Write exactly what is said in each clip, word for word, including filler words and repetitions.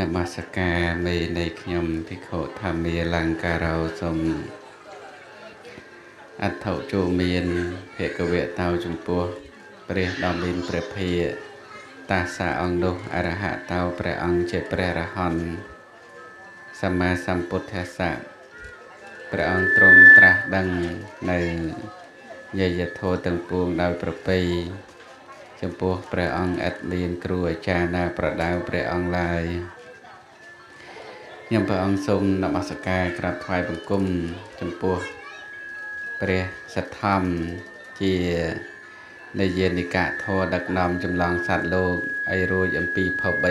นมัสการเมในខ្ញុំភិក្ខុថាមេលង្ការោសំអត្ថោជូមានភិក្ខវេតោចំពោះព្រះ ចំពោះព្រះអង្គអេតលៀនគ្រូអាចារ្យណាប្រដៅព្រះអង្គឡើយខ្ញុំព្រះអង្គសូមនមស្ការក្រាបថ្វាយបង្គំចំពោះព្រះសទ្ធម្មជានាយនិកាធរដឹកនាំចម្លងសត្វលោក ប្រព្រឹត្ត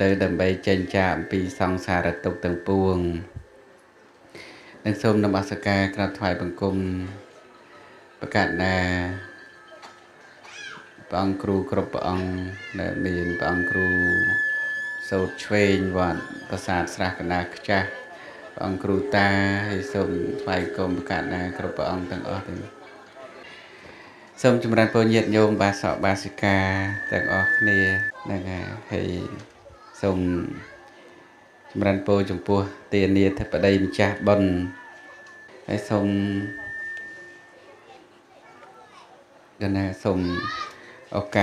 ទៅដើម្បីចិញ្ចាអំពី Sông Răn Po Chồng Po tiền nia thật ở đây mình cha bần hay sông gần là sông ok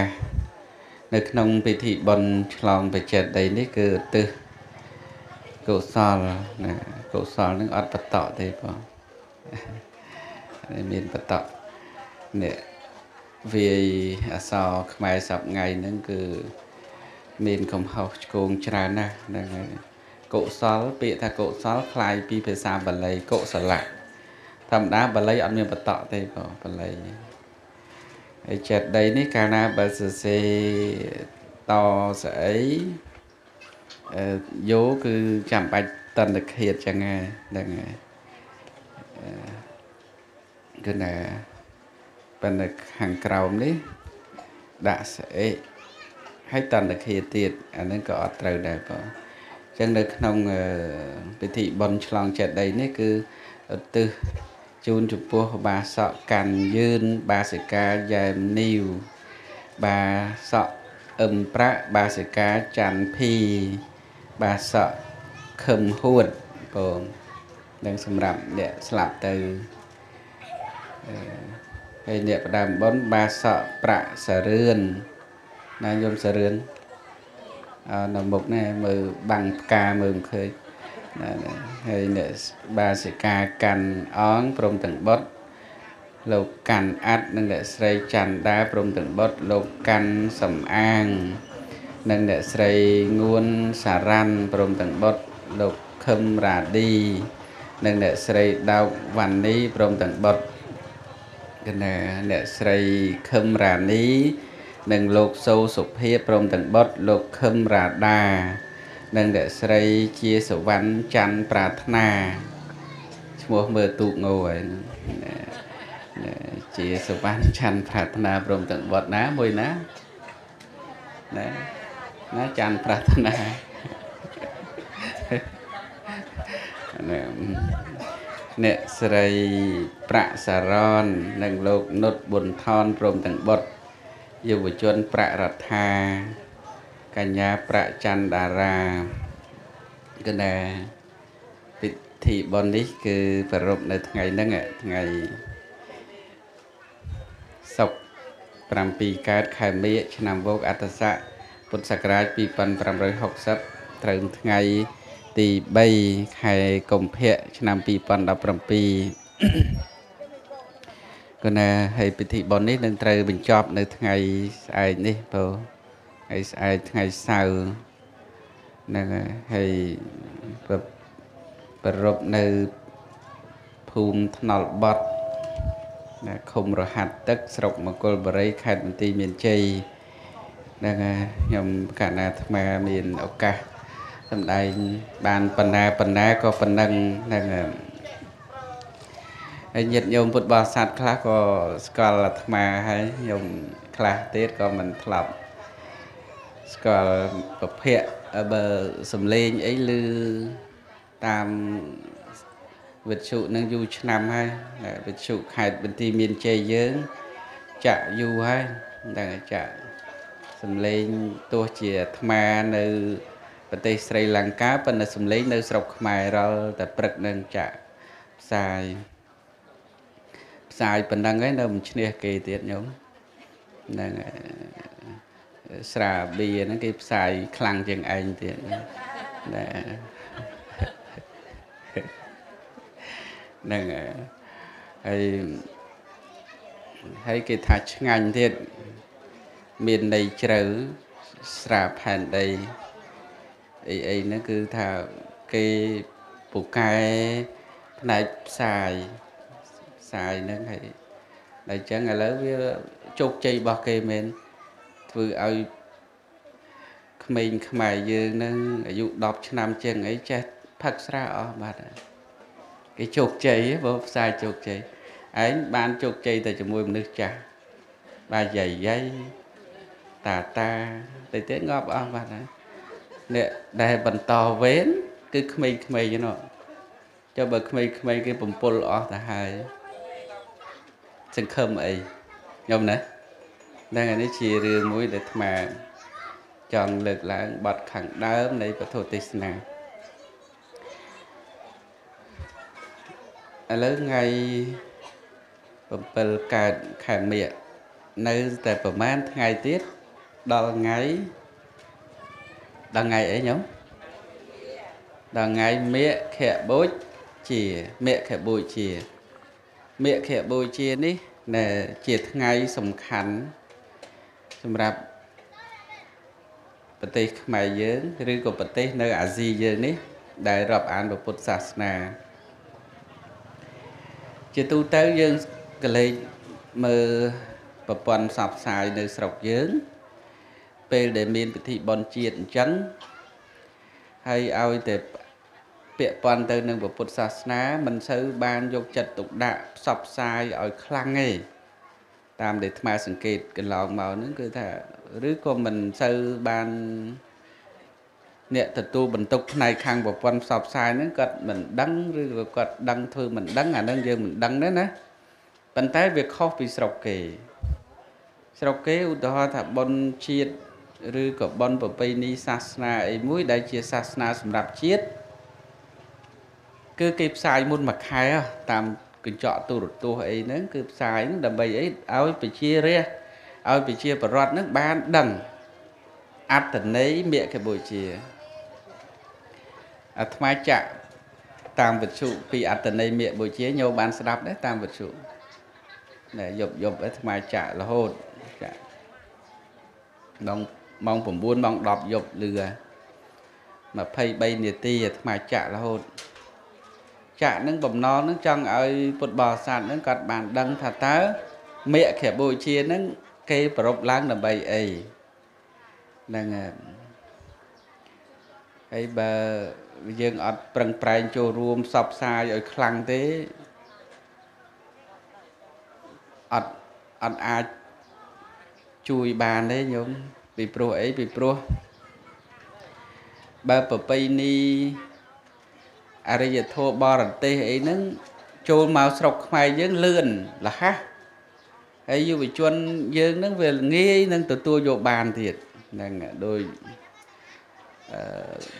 nước nông bị thị bần lòng bị chật đấy đấy cứ từ cậu sò là cậu sò nước ớt bật tọ thế bỏ miền bật tọ nè vì sò mai sập ngày nó cứ mình không học cùng tràn nè, cậu sáu bị thà cậu sáu khai pi phải xa bẩn lấy cậu sợ lạ, thầm đá bẩn lấy ăn miếng bẩn tọ đây bỏ bẩn lấy, ai chặt đấy ní cà na bẩn sờ sê to sấy, dố cứ chạm bạch tần được hiệt chẳng nghe, đằng này, cái này bẩn được hàng cầu đấy, đã sấy. Hãy tận được hiện tiệt anh ấy có trời đẹp vợ chẳng được nông bị thị bần lòng chặt đấy nấy cứ từ chun chụp bùa bà sọ càn dơn bà sợi cá dài niu bà sọ ẩm pra bà sợi cá chán phi bà sọ khum huột còn đang sầm rậm để sập từ cái để làm bón bà sọ pra sờ rươn na yom sờ rươn là một này mờ bằng ca mờ khơi hay nè ba sợi ca càn ón prom từng bớt lộc càn át nâng nè sợi chàn đá prom từng bớt lộc càn sầm an nâng nè sợi nguồn xà ran prom từng bớt lộc khâm rà đi nâng nè sợi đào vằn ní prom từng bớt cái nè nè sợi khâm rà ní nâng lục sâu sụp hiếp rộng tầng bớt lục khâm rà đà nâng đệ srei chia sổ văn chăn prà thana mùa mơ tụ ngồi chia sổ văn chăn prà thana rộng tầng bớt ná môi ná ná chăn prà thana đệ srei prạ sà ron nâng lục nốt buồn thon rộng tầng bớt yêu vợ chôn prạ rạt tha cả nhà prạ chan đà ra cái này thì bọn đi cứ phải rộp này ngày nâng ạ ngày sọc pram pi cát khai mía cho nam vô át sa bút sạc ra pi pan pram rồi học sắp thường ngày thì bay khai cổng phệ cho nam pi pan đọc pram pi còn là hay bị thị bọn nít đang trời bình chọp nơi ngày ai nít bố ngày ai ngày sau là hay bật bật rộp nơi phùm thân bọt là không rồi hạt tất sọc mà cô bà rây khai bình tì miền chây là nhóm cả nà thầm mà miền ốc cả thầm đây bàn phần nà phần nà có phần nâng là nhiệt nhôm bột bò sạt khá có scala mà hay nhôm khá tết có mình thập scala bọc hẹ ở bờ sầm lên ấy lư tam vật sự năng du năm hay vật sự hạt bên ti miền chơi dướng chả du hay là chả sầm lên tua chìa thma nơi bên tây Sri Lanka bên là sầm lên nơi sọc mài rồi tập bật nên chả xài xài bên đang ấy nơi mình chơi kỳ tiệt nhúng là xả bia nó kịp xài khăn chừng anh tiệt là nên hay hay cái thạch ngành thiệt miền này trời sạp hàn đây ấy ấy nó cứ thà cái bột cay này xài xài nó hay này chẳng là lớn với chốt chay bạc cây men vừa ai mình mày giờ nên ví dụ đọc năm chân ấy chết thật ra ở mặt cái chuột chày bóp sai chuột chày ấy bán chuột chày tại chỗ mua nước trà ba giày dây tà ta để tiếng ngọt ông bạn nè đây bận to vén cứ khmây khmây cho nó cho bờ khmây khmây cái bùm pol ở tại hai chân khơm ấy nhom này đang nói chỉ riêng mũi để mà chọn lực là bật khẳng đám này và thổ tích nào lớn ngày bờ cả khả miệng nơi tại bờ man ngày tiết đo ngày đo ngày ấy nhóm đo ngày miệng khẽ bôi chìa miệng khẽ bôi chìa miệng khẽ bôi chìa đi là chìa ngày sầm khánh sầm rạp bờ tây mày dướng rưỡi của bờ tây nơi à gì dướng đi đại rập án của Phật giáo na chỉ tu tới dương cái này mờ và còn sập xài nơi sọc dướng về để miền thị bòn chuyện trắng hay ao để bịa toàn từ nương của Phật giáo na mình sư ban dục trật tục đạo sập xài ở khang này tam để tham sân kẹt cái lòng màu nó cứ thả rưỡi của mình sư ban nè thật tu bình tục này khang bộ quan sọp sai nó cật mình đăng rồi cật đăng thôi mình đăng à đăng giờ mình đăng đấy nè bàn tay việc khó vì sọc kề sọc kề u đó thà bon chiết rồi của bon bộ pay ni sasna ấy mũi đại chia sasna sum đạp chiết cứ kịp sai muôn mặt hai à tam cứ chọn tu được tu ấy nữa kịp sai nó đầm bầy ấy áo bị chia ra áo bị chia và rót nước ban đằng át tận ấy miệng cái buổi chia à tham chạm tam vật trụ vì át tận ấy miệng buổi chia nhau bán sạp đấy tam vật trụ để dọc dọc ấy tham chạm là hồn mong mong phụng buôn mong đọc dọc lừa mà phay bay nhiệt ti tham chạm là hồn chạm nâng bầm non nâng trăng ơi bột bò sạt nâng cọt bàn đăng thà tớ miệng khẻ buổi chia nâng cây bọc lang là bầy ấy đang ấy bà dân ở phần phần cho rùm sọc sai ở khăn thế ọt ọt ai chui bàn đấy nhóm bị pro ấy bị pro bà bà bây ni à đây giờ thô bò rần tê ấy nâng cho màu sọc mày dân lươn là khác ấy dù bị chuân dân nâng về nghe nâng tụi tôi vô bàn thiệt đang đôi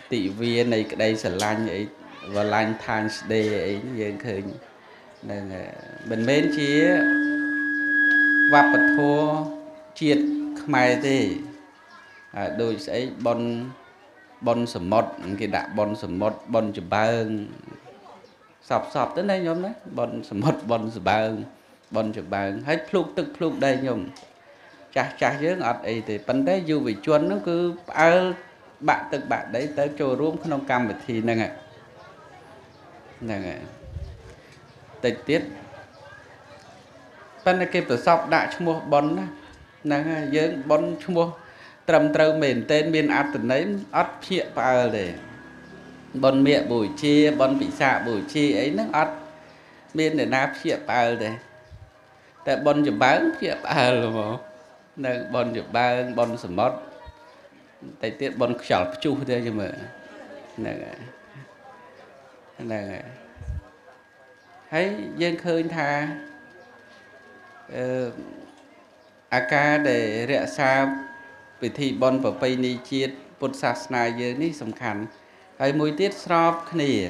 tị viên này đây sẽ lan vậy và lan than đây ấy như thế nên mình bên chia và bật thua triệt mai thì đôi sẽ bon bon sờ mót cái đạ bon sờ mót bon chụp băng sọp sọp tới đây nhóm đấy bon sờ mót bon sờ băng bon chụp băng hết phluk tức phluk đây nhóm chả chả dưỡng ọt ấy thì vấn đề dù vị chuôn nó cứ ở bạn tức bạn đấy tới chỗ rúm không cầm vật thì nâng ạ nâng ạ tịch tiết vấn đề kịp tổ sọc đã chung mô bón nâng ạ dưỡng bón chung mô trầm trâu mềm tên miền át tình ấy ọt phía bà để bón miệng bùi chi bón bị xạ bùi chi ấy nó ọt miền để nạp phía bà để tại bón chụp bán phía bà là mà nâng bon chụp ba bon sầm mót tay tiết bon chảo chu thế nhưng mà nè nè Hãy dân khơi thà A ca để rẽ xa vì thị bọn và bây ni chiết Bột sạc này dưới ní sầm khẳng Hãy mùi tiết sọp khỉ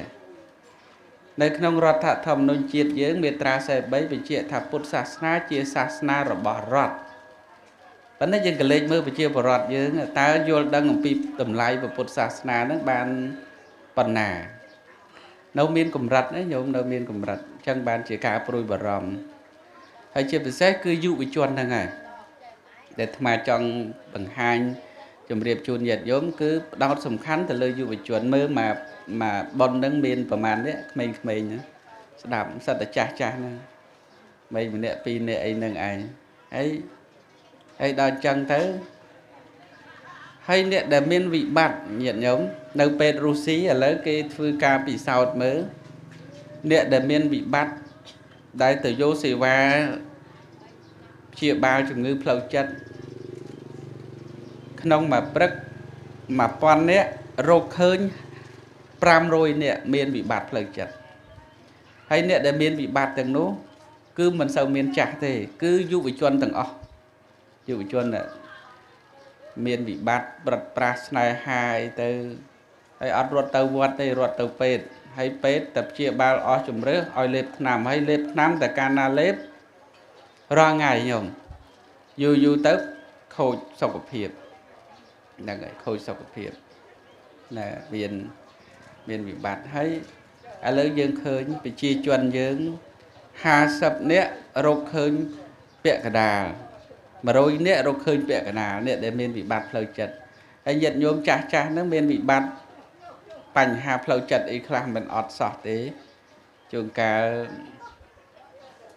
Nơi nông rọt thạ thầm nôn chiết dưới Mẹ tra xe bấy vì chị thạ bột sạc này Chia sạc này rồi bỏ rọt Vẫn nói dân cái lệch mơ và chia bỏ rọt dưới Ta vô đăng ngầm bịp tầm lại và bột sạc này Nước bàn bần nà Nấu miên cùng rạch ấy, nhóm nấu miên cùng rạch Chẳng bàn chỉ cả bụi bà ròm Hãy chia bật xét cứ dụ với chuồn thằng này Để mà chọn bằng hành Chùm riêng chuồn nhật nhóm cứ đau sầm khánh Thì lưu dụ với chuồn mơ mà Mà bọn nâng miên vào màn đấy Mình mình Sẽ đạp cũng sẵn là chá chá Mình mình nẹ pin nẹ ấy nâng ai Hãy Hãy đo chân tới Hãy nẹ để miên vị bạc nhật nhóm Nâng bệt rù xí ở lấy cái thư ca bị sao mới Nẹ để miên vị bạc Đại tử vô sĩ và Chia bao chủng ngư phâu chất Nông mà bất Mà con nế Rô khơn Pram rồi nế miên bị bạt phâu chất Hay nế để miên bị bạt từng nố Cứ mình sao miên chạc thì cứ dụ với chuân từng ọ Dụ với chuân nế Miên bị bạt bật pras này hai tư Hay ọt ruột tàu vọt hay ruột tàu phết Hãy phết tập chia bao ở chùm rớt Ôi lếp nằm hay lếp nằm tại ca na lếp Rõ ngài nhầm Dù dù tớp khôi sọc hợp hiệp Khôi sọc hợp hiệp Là miền Miền bị bạt hay Ở lớn dương khơi Bị chia chuẩn dương Hà sập nế rô khơi Bẹ cả đà Mà rồi nế rô khơi bẹ cả đà Nế để miền bị bạt lời chật Hãy nhận nhóm chá chá nó miền bị bạt Bành hà phâu chật ý khám mình ọt sọt ý Chúng ta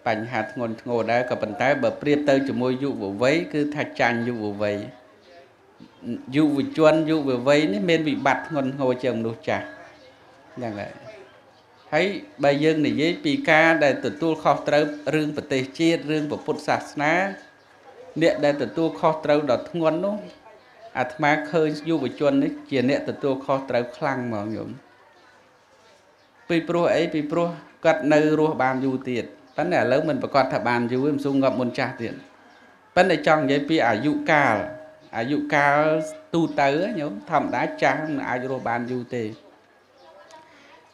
Bành hà ngôn ngô đá Cả bần tái bà priếp tơ cho môi dụ vô vấy Cứ thạch chanh dụ vô vấy Dụ vô chuân dụ vô vấy Nên bị bắt ngôn ngô chồng nụ chạc Đang vậy Thấy bà dân này dưới Pì ca đại tử tu khó trâu Rương bà tế chiết rương bà phút sạc ná Niệm đại tử tu khó trâu Đó ngôn nô Ả thma khơi dù với chuân ấy Chia nẹ tựa tựa khó trao khăn mà nhóm Vì bố ấy vì bố Cất nâu rô bàn dù tiệt Vẫn là lâu mình bà con thả bàn dù Em xung ngọt môn trà tiệt Vẫn là chọn giấy vì ả dụ cao Ả dụ cao tu tớ nhóm Thầm đá chá ả dụ rô bàn dù tiệt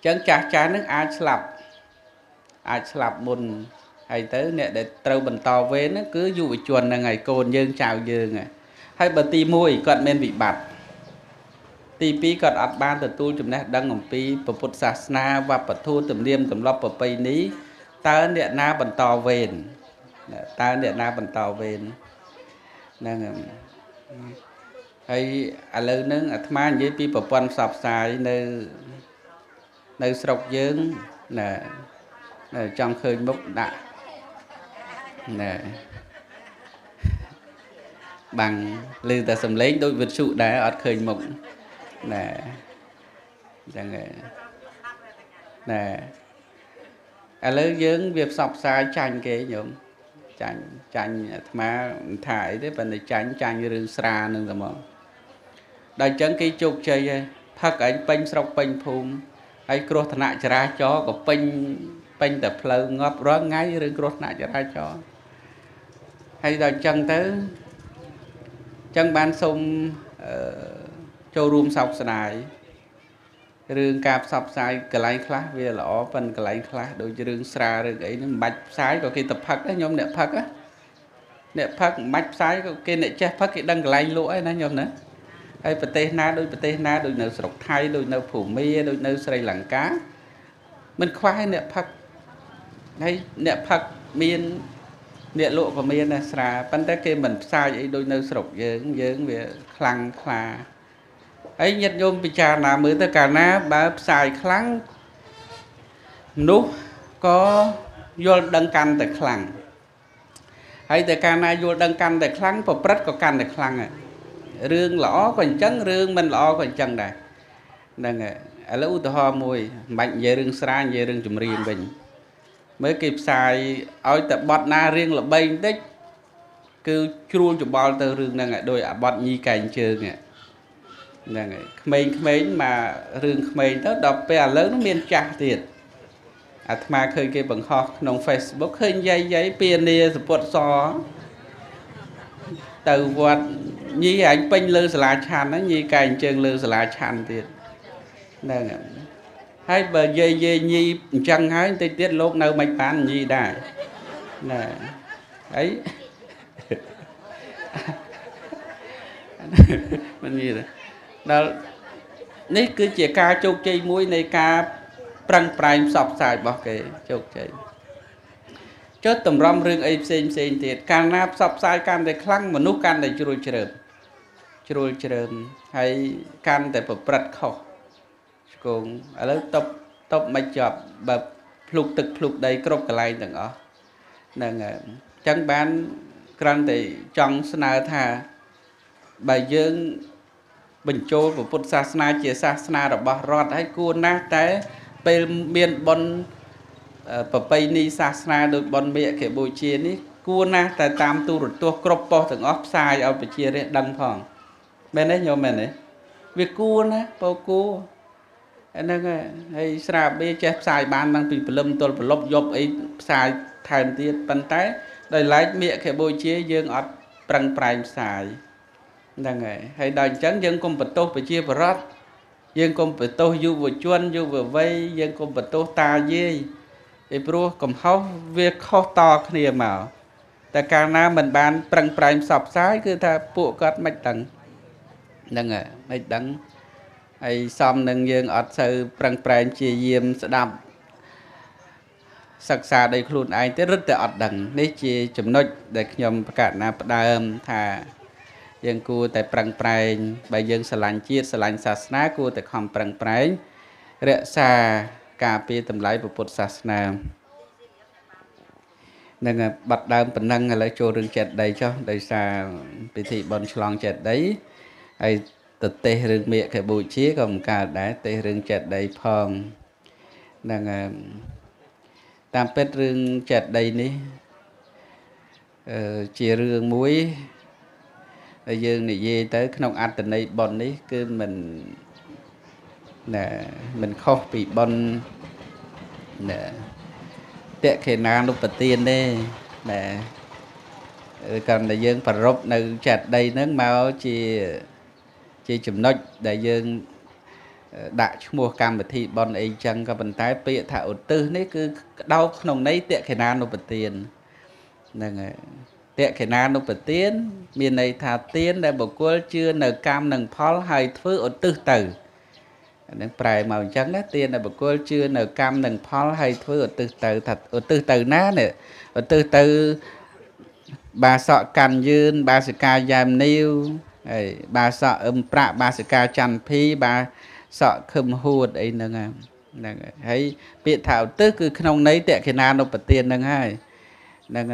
Chẳng chá chá nâng ả slap Ả slap môn Hay tớ nẹ để trâu bần to vế nó Cứ dù với chuân là ngày côn dương chào dương à Hãy bởi tì mùi còn mình bị bạc Tì bí còn ọt ban từ tu chùm nét đăng ngầm bí Bởi phút sạc na và bởi thu tùm niêm cầm lọc bởi bây ní Ta ơn địa na bằng tò vền Ta ơn địa na bằng tò vền Hãy ở lâu nâng ở thâm án dưới bí bởi phân sọp xài Nơi sọc dưỡng Trong khơi mốc đạ Bằng lưu ta xâm lấy đôi vật sụ đã ọt khởi mộng Nè Rằng Nè À lưu dưỡng việc sọc xa chanh kê nhóm Chanh Chanh Mà thải đấy Và này chanh chanh rừng xa nâng tầm mộng Đói chẳng kì chục chơi Phắc ảnh bênh sọc bênh phùm Hãy cổ thật nạ chả ra chó Có bênh Bênh tập lâu ngọp rõ ngay Rừng cổ thật nạ chả ra chó Hay đòi chẳng tới Chẳng bán xong châu rùm sọc xa này Rương cạp sọc xa cái lãnh khá Vì là ổ phần cái lãnh khá Đối với rương xa rương ấy Bạch xáy có cái tập phắc đó nhóm nẹ phắc á Nẹ phắc bạch xáy có cái nẹ chép phắc Cái đăng cái lãnh lũa đó nhóm nè Hay bà tê na đôi bà tê na Đôi nâu sọc thay đôi nâu phủ mê Đôi nâu sợi lẳng cá Mình khoái nẹ phắc Hay nẹ phắc miên Nghĩa lộ của mình là xa, bánh tới kia mình xa vậy đôi nâu sọc dưỡng, dưỡng về khăn khá Ấy nhật nhôm bị trà nà mới tới cả ná, bà xa khăn Nú có vô đăng căn tới khăn Ấy tới cả ná vô đăng căn tới khăn, phổ bật có căn tới khăn Rương lõ còn chân, rương mình lõ còn chân này Đừng ạ, ở lâu tù hoa mùi, mạnh dễ rương xa, dễ rương chùm riêng bình Mới kịp xài ôi tập bọt na riêng là bênh tích Cứ chua chụp bọt tơ rương nâng ạ Đôi ạ bọt nhi cành trường ạ Nâng ạ Khmênh khmênh mà rương khmênh tớ đọc bè lớn nó miên trạc thiệt อาตมาเคยเก็บบังคอกน้อง Facebook เคยย้ายย้ายเปียเนียสปอตซอเตอวัดยี่ไอ้เป็นลือสลาชันนะยี่ไก่เชิงลือสลาชันทีนั่นให้เบอร์ยี่ยี่ยี่จังให้ติดติดโลกเนื้อไม่ปานยี่ได้น่ะไอ้มันยี่เลยแล้วนี่คือเจียกาโจกใจมุ้ยในกาปรังปลายสอบสายบอกเกยโจกใจเจ้าตุ่มรำเรื่องไอ้เซนเซนเตียการนับสอบสายการแต่คลั่งมนุษย์การแต่จุลเจริญจุลเจริญให้การแต่แบบปรัดข้อโกงแล้วตบตบมาจับแบบพลุกตึกพลุกใดกรบกระไรต่างอ๋อนั่นไงจังบ้านการแต่จังสนาธาบายยืงบรรจุของพุทธศาสนาเจียศาสนาดอกบารอดให้กูนะแต่ไปเมียนบนประเพณีศาสนาโดยบนเมียเขยบูเชียนี่กูนะแต่ตามตัวตัวกรบปอถึงออฟไซด์เอาไปเชียเรียดังพองแม่นายโยมแม่นายวิกูนะปอกูอันนั้นไงไอ้สระเบี้ยเจ็บสายบานตั้งปีปลมตัวปลบยบไอ้สายแทนที่ปันท้ายโดยไล่เมียเขยบูเชียยืงอดปรังปลายสายนั่นไงให้ดังจังยังคงประตูไปเชียบรอดยังคงประตูอยู่บนชวนอยู่บนไว้ยังคงประตูตาเย่ไอ้พวกกลุ่มเขาเวียข้อต่อขณีมาแต่การน้ามันบานปรังปรายสับซ้ายคือถ้าปวดกัดไม่ดังนั่นไงไม่ดังไอ้ซ้อมนั่งยังอดเสือปรังปรายเชียเยี่ยมสะดำศึกษาได้ครูนไอ้ที่รึแต่อดดังได้เชียจุ่มน้อยเด็กยมประกาศนาประเดิมถ้ายังกูแต่ปรังปรายใบยังสลายชีสสลายศาสนากูแต่ความปรังปรายเรียสากาปีตำไลประพุทธศาสนานั่นไงบัดดามเป็นนั่งอะไรโจรึงเจ็ดใดเจ้าใดสาพิธีบนฉลองเจ็ดใดไอตัดเตะรึงเมียไข่บุชีก็มกาได้เตะรึงเจ็ดใดพองนั่นไงตามเป็ดรึงเจ็ดใดนี้เจียรึงมุ้ยdương này về tới cái nông ăn tình này bòn đấy cứ mình nè mình không bị bòn nè tệ khi nào lúc đầu tiên đây nè còn đại dương phải rộp nơi chặt đây nước máu chỉ chỉ chấm nốt đại dương đại mua cam bịch thịt bòn ấy chăng các vận tải bị thảo tư đấy cứ đau nông đấy tệ khi nào lúc đầu tiên nèแต่ขณะนุปเตียนมีในธาเตียนได้บอกว่าเชื่อในกรรมหนึ่งพอลให้ฟื้นอุตุตื่นนั่นแปลมาจังนะเตียนได้บอกว่าเชื่อในกรรมหนึ่งพอลให้ฟื้นอุตุตื่นถัดอุตุตื่นนะเนี่ยอุตุตื่นบาสกันยืนบาสกายามนิ้วบาสอึมประบาสกาจันพีบาสคึมหูดไอ้นั่นไงนั่นไงให้เปียถาวตึกคือขนมในแต่ขณะนุปเตียนนั่นไงนั่นไง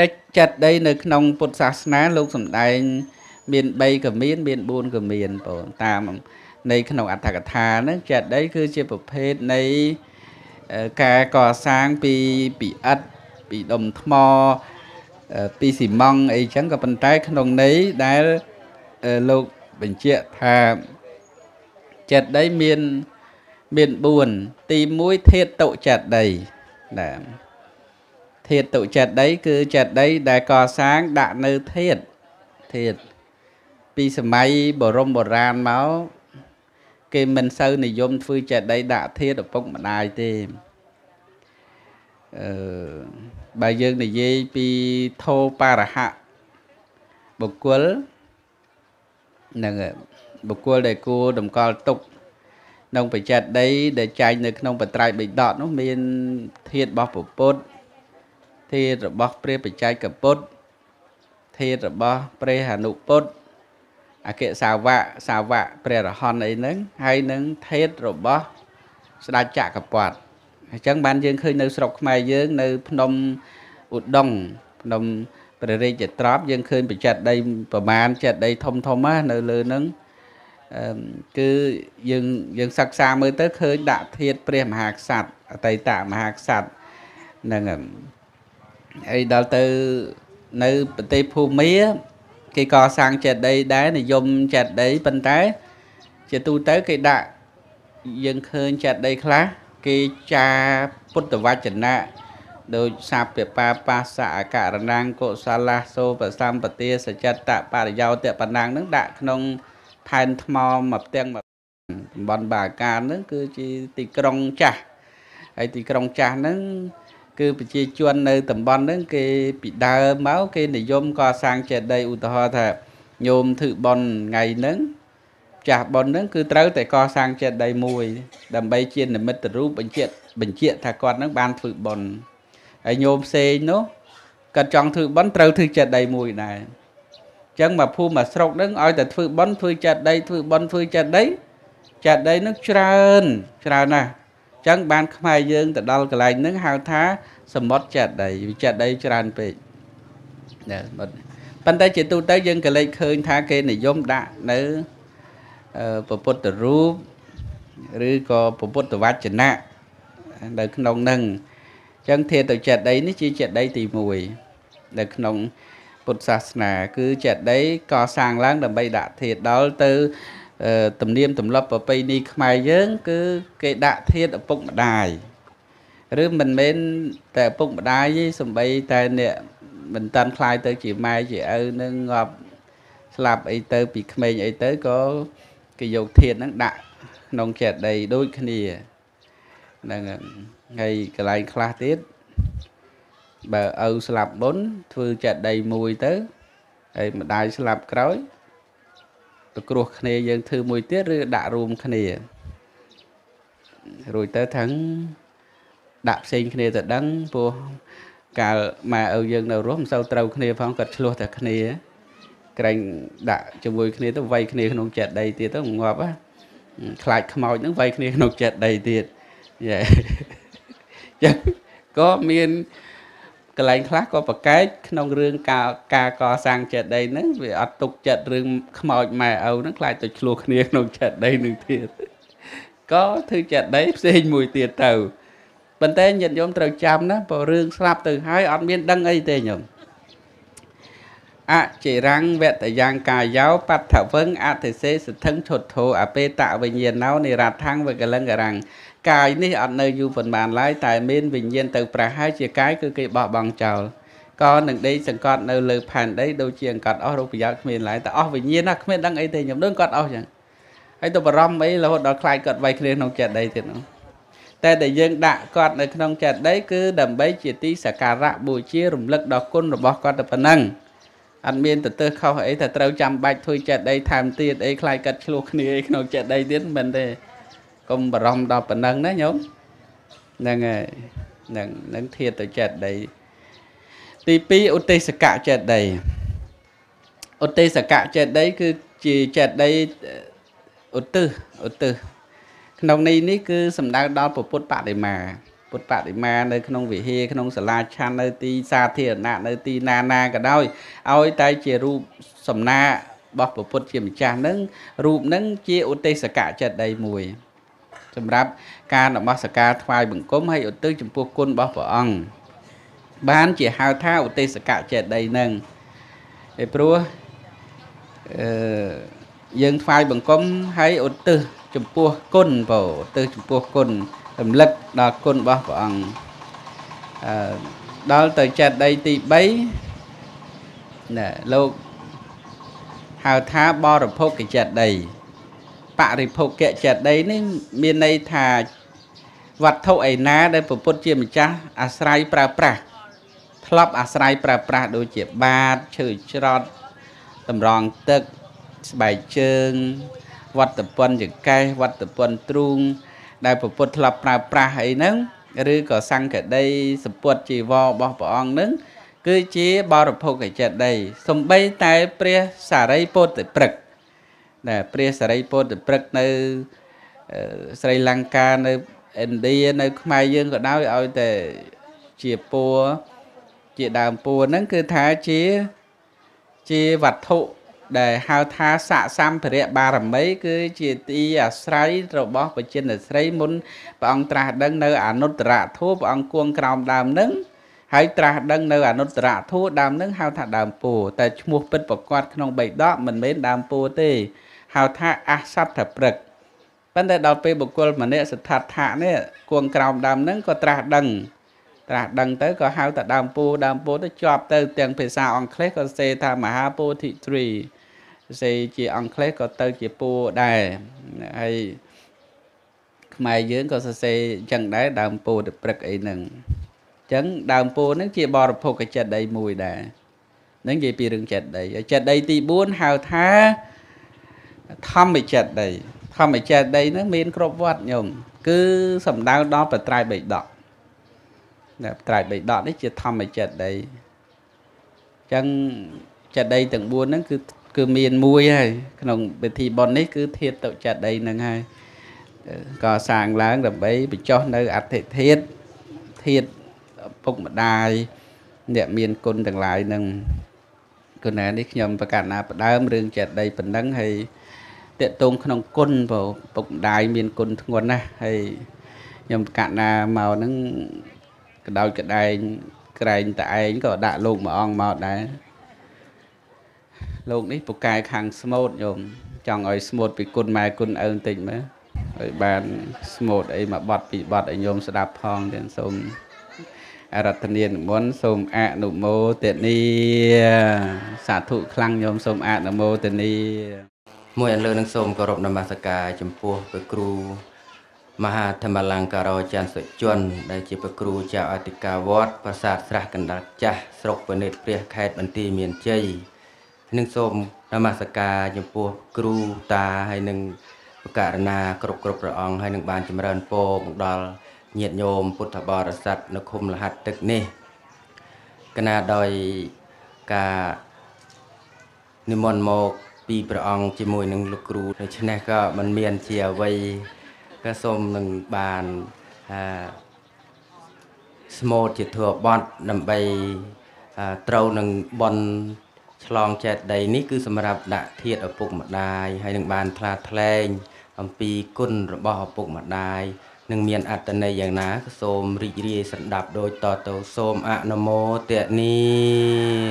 แต่จัดได้ในขนมปุตตาสนะลูกสมได้เมียนใบกับเมียนเมียนบุญกับเมียนโปตามในขนมอัตถกถานั่นจัดได้คือเชื่อประเภทในการก่อสร้างปีปีอัดปีดมทมอปีสีมองไอ้ชั้นกับปัญไตขนมนี้ได้ลูกเป็นเชื่อทาจัดได้เมียนเมียนบุญตีมุ้ยเทศโตจัดได้นะเทศตุจัดได้คือจัดได้ได้ก่อสร้างด่านในเทศเทศปีสมัยโบรมโบราณเมาเกมมันเซอร์นิยมฟื้นจัดได้ด่าเทศปกมาได้เต็มบางอย่างในยี่ปีโทปาระหะบุคคลนั่นแหละบุคคลได้กูดมกอลตุกน้องไปจัดได้ได้ใจในน้องไปไตรไปดอดน้องมีเทศบอกปุปต์เทศบอกเปรียบใจกับปดเทศบอกเปรียหนุปดอาเกสาวะสาวะเปรียหอนไอ้นึงให้นึงเทศบอกสลายจักรปอดจังบ้านยังเคยนึกสลบมาเยอะนึกพนมอุดงพนมเปรียจัดทรัพย์ยังเคยไปจัดได้ประมาณจัดได้ทมทมะนึกเลยนึงคือยังยังศักษาเมื่อเตอเคยด่าเทศเปรียมหากสัตว์ไตตามหากสัตว์นั่นไอ้ดาวตือในประเทศภูมิกีกอสังเจดได้ได้ในยมเจดได้ปัญไตเจตูเตอร์กีดะยังเคยเจดได้คล้า kê cha put the vajana do sape papa sa karanang ko sala so và sam patia sa chata pa yao te panang nung da knong than thom mập teng mập bon bà ca nung cứ chi ti krong cha hay ti krong cha nung cứ bị chi chuan nơi tầm bon nung kê bị đau máu kê để yom co sang chè đây utaho thà nhôm thử bon ngày nung chà bọn nó cứ trâu tại co sang trên đây mùi đầm bay trên là mất rú bệnh chuyện bệnh chuyện thà con nó ban thử bọn ấy nhôm xe nó cần chọn thử bón trâu thử trên đây mùi này chẳng mà phu mà sọc đứng oi tại thử bón thử trên đây thử bón thử trên đấy trên đây nó trơn trơn nè chẳng ban khai dương tại đâu cái lạnh nó hao thá sầm mót trên đây trên đây trơn về bàn tay chỉ tu tới dân cái lạnh khơi thá kia này nhôm đã nữa Phật Rúp, rồi có Phật Vát Chấn Na, đời khôn ông nâng, chẳng thể từ chặt đấy, nít chi chặt đấy thì mùi, đời khôn ông Phật Sát Na cứ chặt đấy co sang láng đầm bay đạ thiệt đó từ tầm niêm tầm lập và bay đi khai dướng cứ cái đạ thiệt ở bụng đài, rồi mình bên tại bụng đài với sầm bay tại nè mình tan khai tới chỉ mai chỉ ở nâng ngọc lạp ấy tới bị khmei ấy tới có cái dầu thiền nó đã nông chẹt đầy đôi cái này là ngày cái lạnh khá tiết bờ âu lạp bốn thưa chẹt đầy mùi tới ấy mà đại lạp cối tôi cột cái này dân thưa mùi tiết rồi đã rùm cái này rồi tới tháng đạp sinh cái này thật đắng vô cả mà âu dân nào rốt sau trâu cái này phong cật luôn thật cái này cảnh đã cho vui cái này tôi vay cái này không chặt đầy tiền tôi ngọt á lại màu những vay cái này không chặt đầy tiền vậy có miền cái lạnh khác có một cái nông rương ca ca co sang chặt đầy nó về ắt tục chặt rương màu mà âu nó lại tôi luộc cái này không chặt đầy được tiền có thứ chặt đấy xin mùi tiền tàu bên tay nhận giống tàu trăm đó bờ rương sạp từ hai ăn miền đăng ấy tê nhở à chỉ rằng vẹt tại giang cà giáo bắt thảo vấn à thì sẽ thân thuật thổ à bê tạo về nhiên nấu này rạt thang về cái lưng cái rằng cài ní ở nơi du phần bàn lái tại bên bình nhiên từ pra hai chia cái cứ cái bỏ bằng chào con đừng đi chẳng con nơi lời phản đấy đôi chuyện cọt ở đâu bây giờ mình lại tại ở bình nhiên là mình đang ấy thì nhầm đơn cọt ở chẳng ấy tôi bơm ấy là hồi đó khai cọt vay kia nông chặt đây thì nó tại để dân đã cọt này nông chặt đấy cứ đầm bấy chỉ tí sẽ cà rạ buổi chia rùng lực đỏ côn rồi bỏ cọt được phần năng anh miền từ từ khâu ấy thật trâu chăm bạch thôi chặt đây tham tiền ấy khai cật luộc này nó chặt đây đến mình đây công bà rong đọc bản năng đó nhóm năng năng năng thiệt từ chặt đây tivi ot sẽ cả chặt đây ot sẽ cả chặt đấy cứ chỉ chặt đây ot tư ot tư nông này ní cứ sầm đa đo của bút bạ để mà bút bạ để mà nơi không vị he không sờ la chan nơi ti sa thiệt nạn nơi ti na na cả đôi ôi tay chia ru sầm na bọc của bút chia cha nâng ru nâng chia ôt tê sờ cả chật đầy mùi sầm ráp ca nọ bọc sờ ca thay bừng cốm hay ôt tứ chấm phu côn bọc vợ ông bán chỉ hao thao ôt tê sờ cả chật đầy nâng để prua dân thay bừng cốm hay ôt tứ chấm phu côn vợ tứ chấm phu côn tầm lực đó côn bó bọn à, đó từ chặt đây thì bấy nè lâu hào thá bo rồi phô cái chặt đầy bạ rồi phô kẹ chặt đấy nên miền này thà vật thâu ấy ná đây phụt chia mình chắc à srai pra pra lắp à srai pra pra đôi chìa ba chữ trọt tầm rong tức bài chương vật tập quân dựng cây vật tập quân trung đại phật Phật lập ra pra ấy nâng, rồi có sang cả đây sập Phật chỉ vò bỏ bỏ nâng, cứ chỉ bỏ được phô cái chặt đây, sum bay tại pre xả rây Phật tự prật, nè pre xả rây Phật tự prật nơi Sri Lanka nơi India nơi Khmer Dương có nói ở tại chỉ pua chỉ đàm pua nâng cứ thả chỉ chỉ vật thụ để hao tha xạ sam phải ba làm mấy cứ chia ti à sấy rồi bó và trên là sấy muốn và ông tra đăng nơi à nốt rạ thua và ông cuông còng đàm nứng hãy tra đăng nơi à nốt rạ thua đàm nứng hao tha đàm pù tại mua bên bọc quạt không bảy đó mình mới đàm pù tê hao tha à sát thập rực Vấn đề đầu tiên bục quân mà nè sự thật thả nè cuồng còng đam nâng có trả đằng trả đằng tới có hao tạ đam pu đam pu tới chọp tới tiền phía sau ông click có xe tha mà ha pu thị trì xe chỉ ông click có tới chỉ pu đài hay mày dưỡng có xe chẳng đáy đam pu được bật ấy nâng chẳng đam pu nó chỉ bỏ được phục cái chật đầy mùi đài nâng gì bị rừng chật đầy chật đầy thì buôn hào tha thăm bị chật đầy không phải chè đây nó miên crop vót nhung cứ sầm đau đó phải trai bị đọt nè trai bị đọt đấy chưa thầm phải chè đây chẳng chè đây từng buôn nó cứ cứ miên mui hay còn bị thì bọn ấy cứ thiệt tội chè đây nè ngay cò sàng láng làm bấy bị cho nơi ạt thể thiệt thiệt phục một đài nè miên côn từng lại nè côn này đấy nhầm và cả na đám rừng chè đây phần đắng hay tiện tôn không côn vào bụng đài miền côn ngon này hay nhầm cạn là màu nó đau cái đài cái tại có đại lục mà ông màu đấy lục đấy bụng cài hàng smooth nhom chồng ấy smooth bị côn mai côn ơn tình nữa ấy bàn smooth ấy mà bọt bị bọt ấy nhom sẽ đạp phong đến sôm arathanian muốn sôm ạ nụ mô tiện đi xả thụ khăng nhom sôm ạ nụ mô tiện đi mùi anh lưu nâng xôm có rộp nằm bà sạc ca chùm phùa bởi cửu Maha Thama Lang Karo Chan Sợi Chuan đại chỉ bởi cửu chào Atika Vot và sạc sạc cần đặc chá sọc bởi nệt phía khát bản tì miền chây nâng xôm nằm bà sạc ca chùm phùa cửu ta hay nâng bà cả rana cửu cửu rõng ong hay nâng bàn chùm rần phô mục đòl nhiệt nhôm phút thả bò rạ sạc nó khum là hạt tức nê cà nà đòi ca nì mòn mộc vì bà ông chỉ mùi nâng lục rù cho nên có mình miền chìa vây các xôm nâng bàn small chỉ thừa bọn nằm bay trâu nâng bọn lòng chẹt đầy ní cứ xâm rạp đã thiệt ở phục mặt đài hay nâng bàn thla thlen ông phí cun rồi bỏ phục mặt đài nâng miền ạt tần này dạng ná các xôm rì rì sẵn đạp đôi tò tàu xôm ạ nà mô tiện ni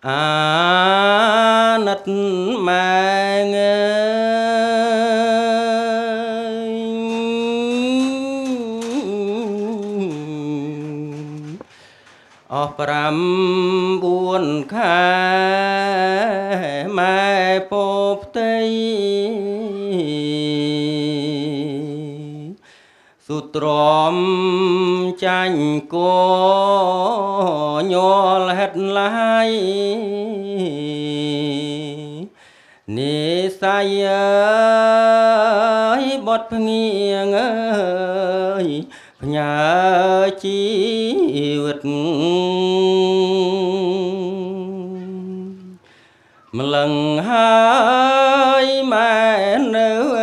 á nật mạng ơi ơ pram buồn khai Trộm chanh cô nhôl hết lái Nê say ơi bọt nghiêng ơi Nhà chi vượt Mà lần hai mẹ nữ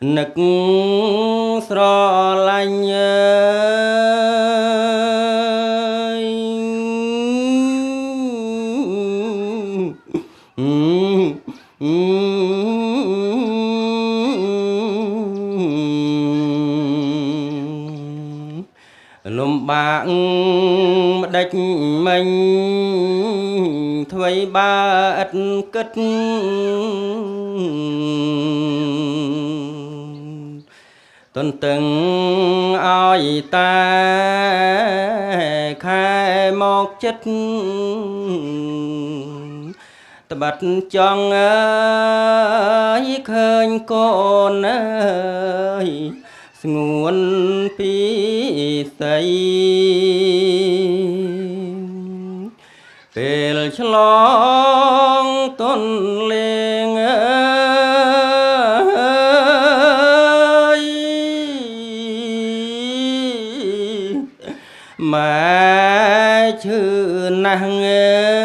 Nực sro lanh ơi Lùm bạc đạch mình Thuây ba ất cất Tuần từng ai ta khai một chất Ta bật chong ơi khơi con ơi Nguồn phí xây Phèl cho lòng tôn lên Mà chữ năng ơi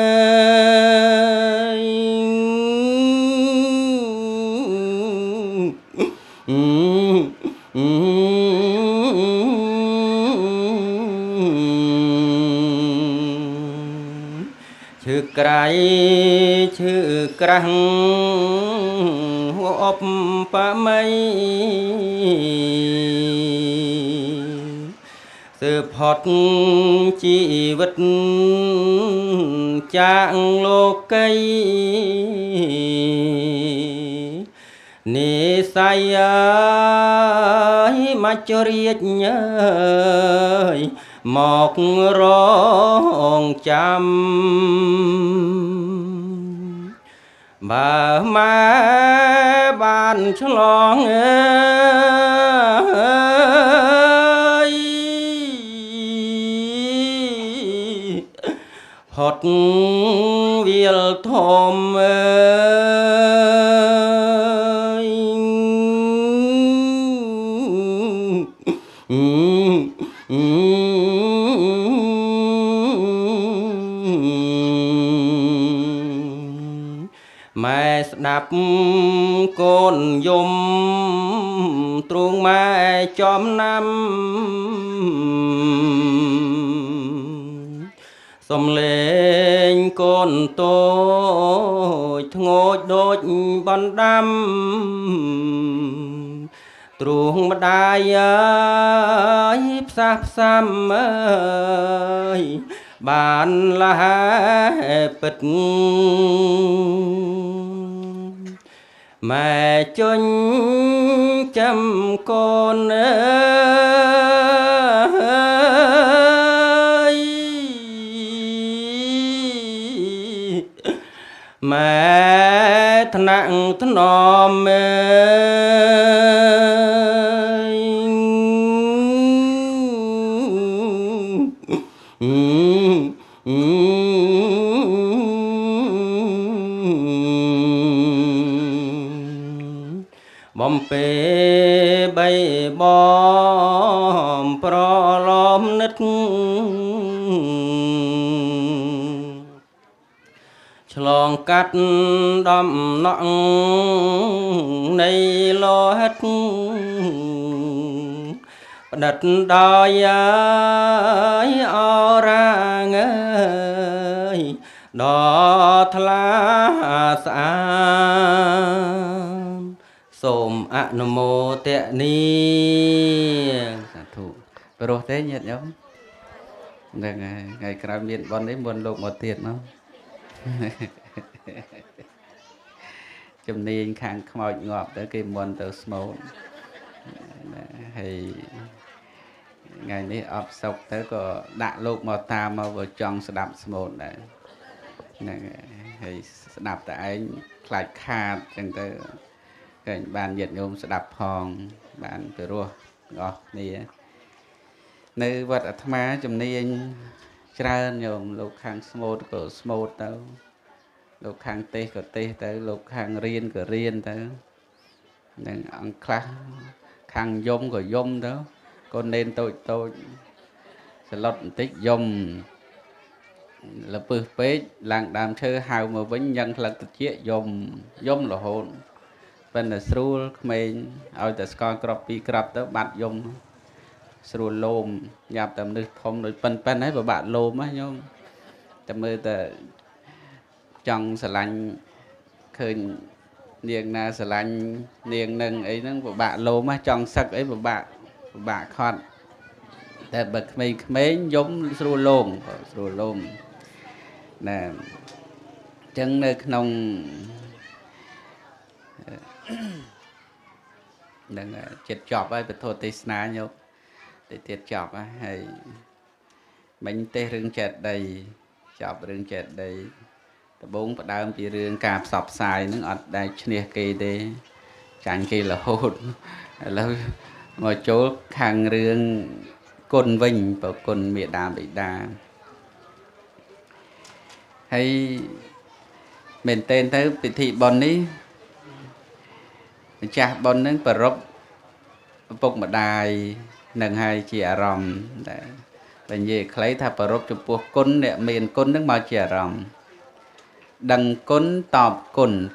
chư cài chư krang hộp pa mây sự phật chỉ vật trạng lô cây ni sai mà cho riết nhớ một rong trăm bà má bàn cho lòng ơi hột viền thòm ơi mẹ đạp con dùm truông mẹ chóm năm xông lên con tôi ngồi đôi bàn đam truông mặt đai ơi sáp sam ơi bàn là bật mẹ chôn chăm con ơi mẹ thân nặng thân nòm ơi bom pe bay bom pro lom nứt chlong cắt đầm nọng nay lo hết đặt đòi ơi o ra ngơi đó thla xa sôm ạ nô mô tệ ni sản thụ rồi thế nhiệt nhóm ngày ngày cà miệng bọn đấy buồn lộn một tiền không chấm ni khang màu ngọt tới cái buồn tới smoke hay ngày này ọp sọc tới có đạ lộn màu ta mà vừa chọn đạp smoke đấy hay đạp tại anh lại khát chẳng tới bạn Việt Nam sẽ đập hòn bạn từ rùa đó này nơi vật ở tham á chấm này anh tra nhom lục hàng small của small tới lục hàng tê của tê tới lục hàng riên của riên tới nên ăn khang hàng yom của yom đó con nên tôi tôi sẽ lót tích yom là bự bế làng đàm chơi hào mà vẫn nhận là chia yom yom là hồn bên là sưu mình ở tại score copy gặp tới bạn dùng sưu lôm nhập tầm được không được bên bên ấy và bạn lôm á nhung tầm mười tờ trong sờ lạnh khơi niềng na sờ lạnh niềng nâng ấy nó của bạn lôm á trong sắc ấy của bạn bạn khọt tại bậc mình mấy giống sưu lôm sưu lôm nè chân nơi nông đừng chết chọp ấy, thôi tê sná nhục để chết chọp ấy, hay bánh tê rừng chết đầy chọp rừng chết đầy bốn và đám bị rừng cạp sọc xài nó ở đây chìa kì đê chẳng kì là hốt lâu một chỗ hàng rừng côn vinh và côn mẹ đàm bị đàm hay mình tên tới bị thị bọn ấy cha bọn nâng bà rốc bốc mà đài nâng hai chị à rồng bởi vì lấy thà bà rốc cho buộc côn nẹ miền côn nâng màu chị à rồng đằng côn tọp côn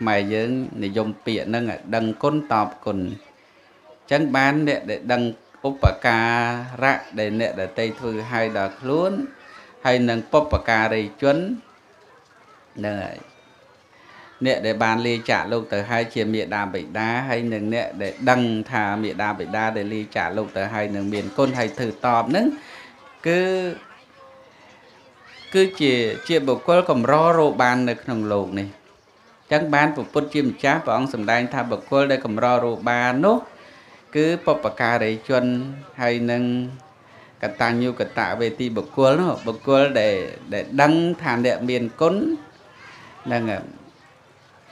mày dưỡng này dùng pịa nâng đằng côn tọp côn chẳng bán nẹ để đằng ốp bà ca rạc để nẹ để tây thư hai đọc luôn hay nâng bóp bà ca rì chuẩn nơi nẹ để bàn ly trả lúc tới hai chia miệng đà bị đá hay nâng nẹ để đăng thà miệng đà bị đá để ly trả lúc tới hai nâng miền côn hay thử tòm nâng cứ cứ chỉ chia bộ quân còn rõ rô bàn nơi nông lộn này chẳng bán bộ phút chim cháp và ông xâm đánh thà bộ quân đây còn rõ rô bàn nốt cứ bóp bà ca rì chuẩn hay nâng cả ta nhiều cả tạ về ti bậc cua nó bậc cua để để đăng thàn địa miền cốn nâng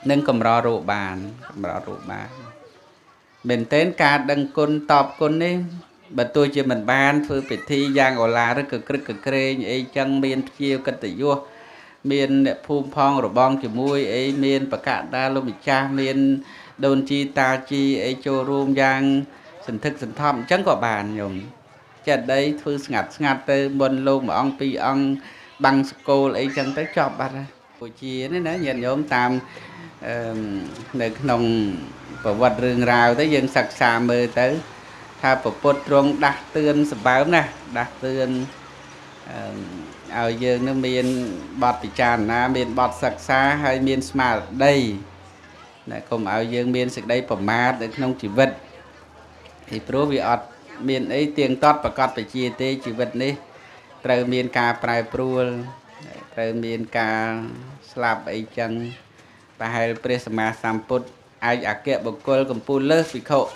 nâng cầm rò rụt bàn cầm rò rụt bàn mình tên ca đăng côn tọp côn đi bà tôi chỉ mình ban phơi bị thi giang ở lá rất cực rất cực kề như chân miền chiêu cần tự vua miền phun phong rồi bong chỉ mui ấy miền bạc cạn ta luôn bị cha miền đồn chi ta chi ấy cho rôm giang sình thức sình thom chẳng có bàn nhung chặt đây phơi ngặt ngặt từ bên luôn mà ông pi ông bằng cô lấy chân tới cho bà ra buổi chiều đấy nè nhìn nhóm tam được nồng và vật rừng rào tới dân sạc xà mơ tới tha bộ bột rong đặt tươn sập bám nè đặt tươn ao dương nó miền bọt bị tràn na miền bọt sạc xa hay miền smart đây này cùng ao dương miền sạc đây phẩm mát được nông chỉ vật thì pro bị ọt miền ấy tiền tót và cọt phải chia tê chỉ vật đi từ miền cà prai pruol từ miền cà slap ấy chân và hai presma samput ai ác kệ bậc côn cầm pu lơ bị khổ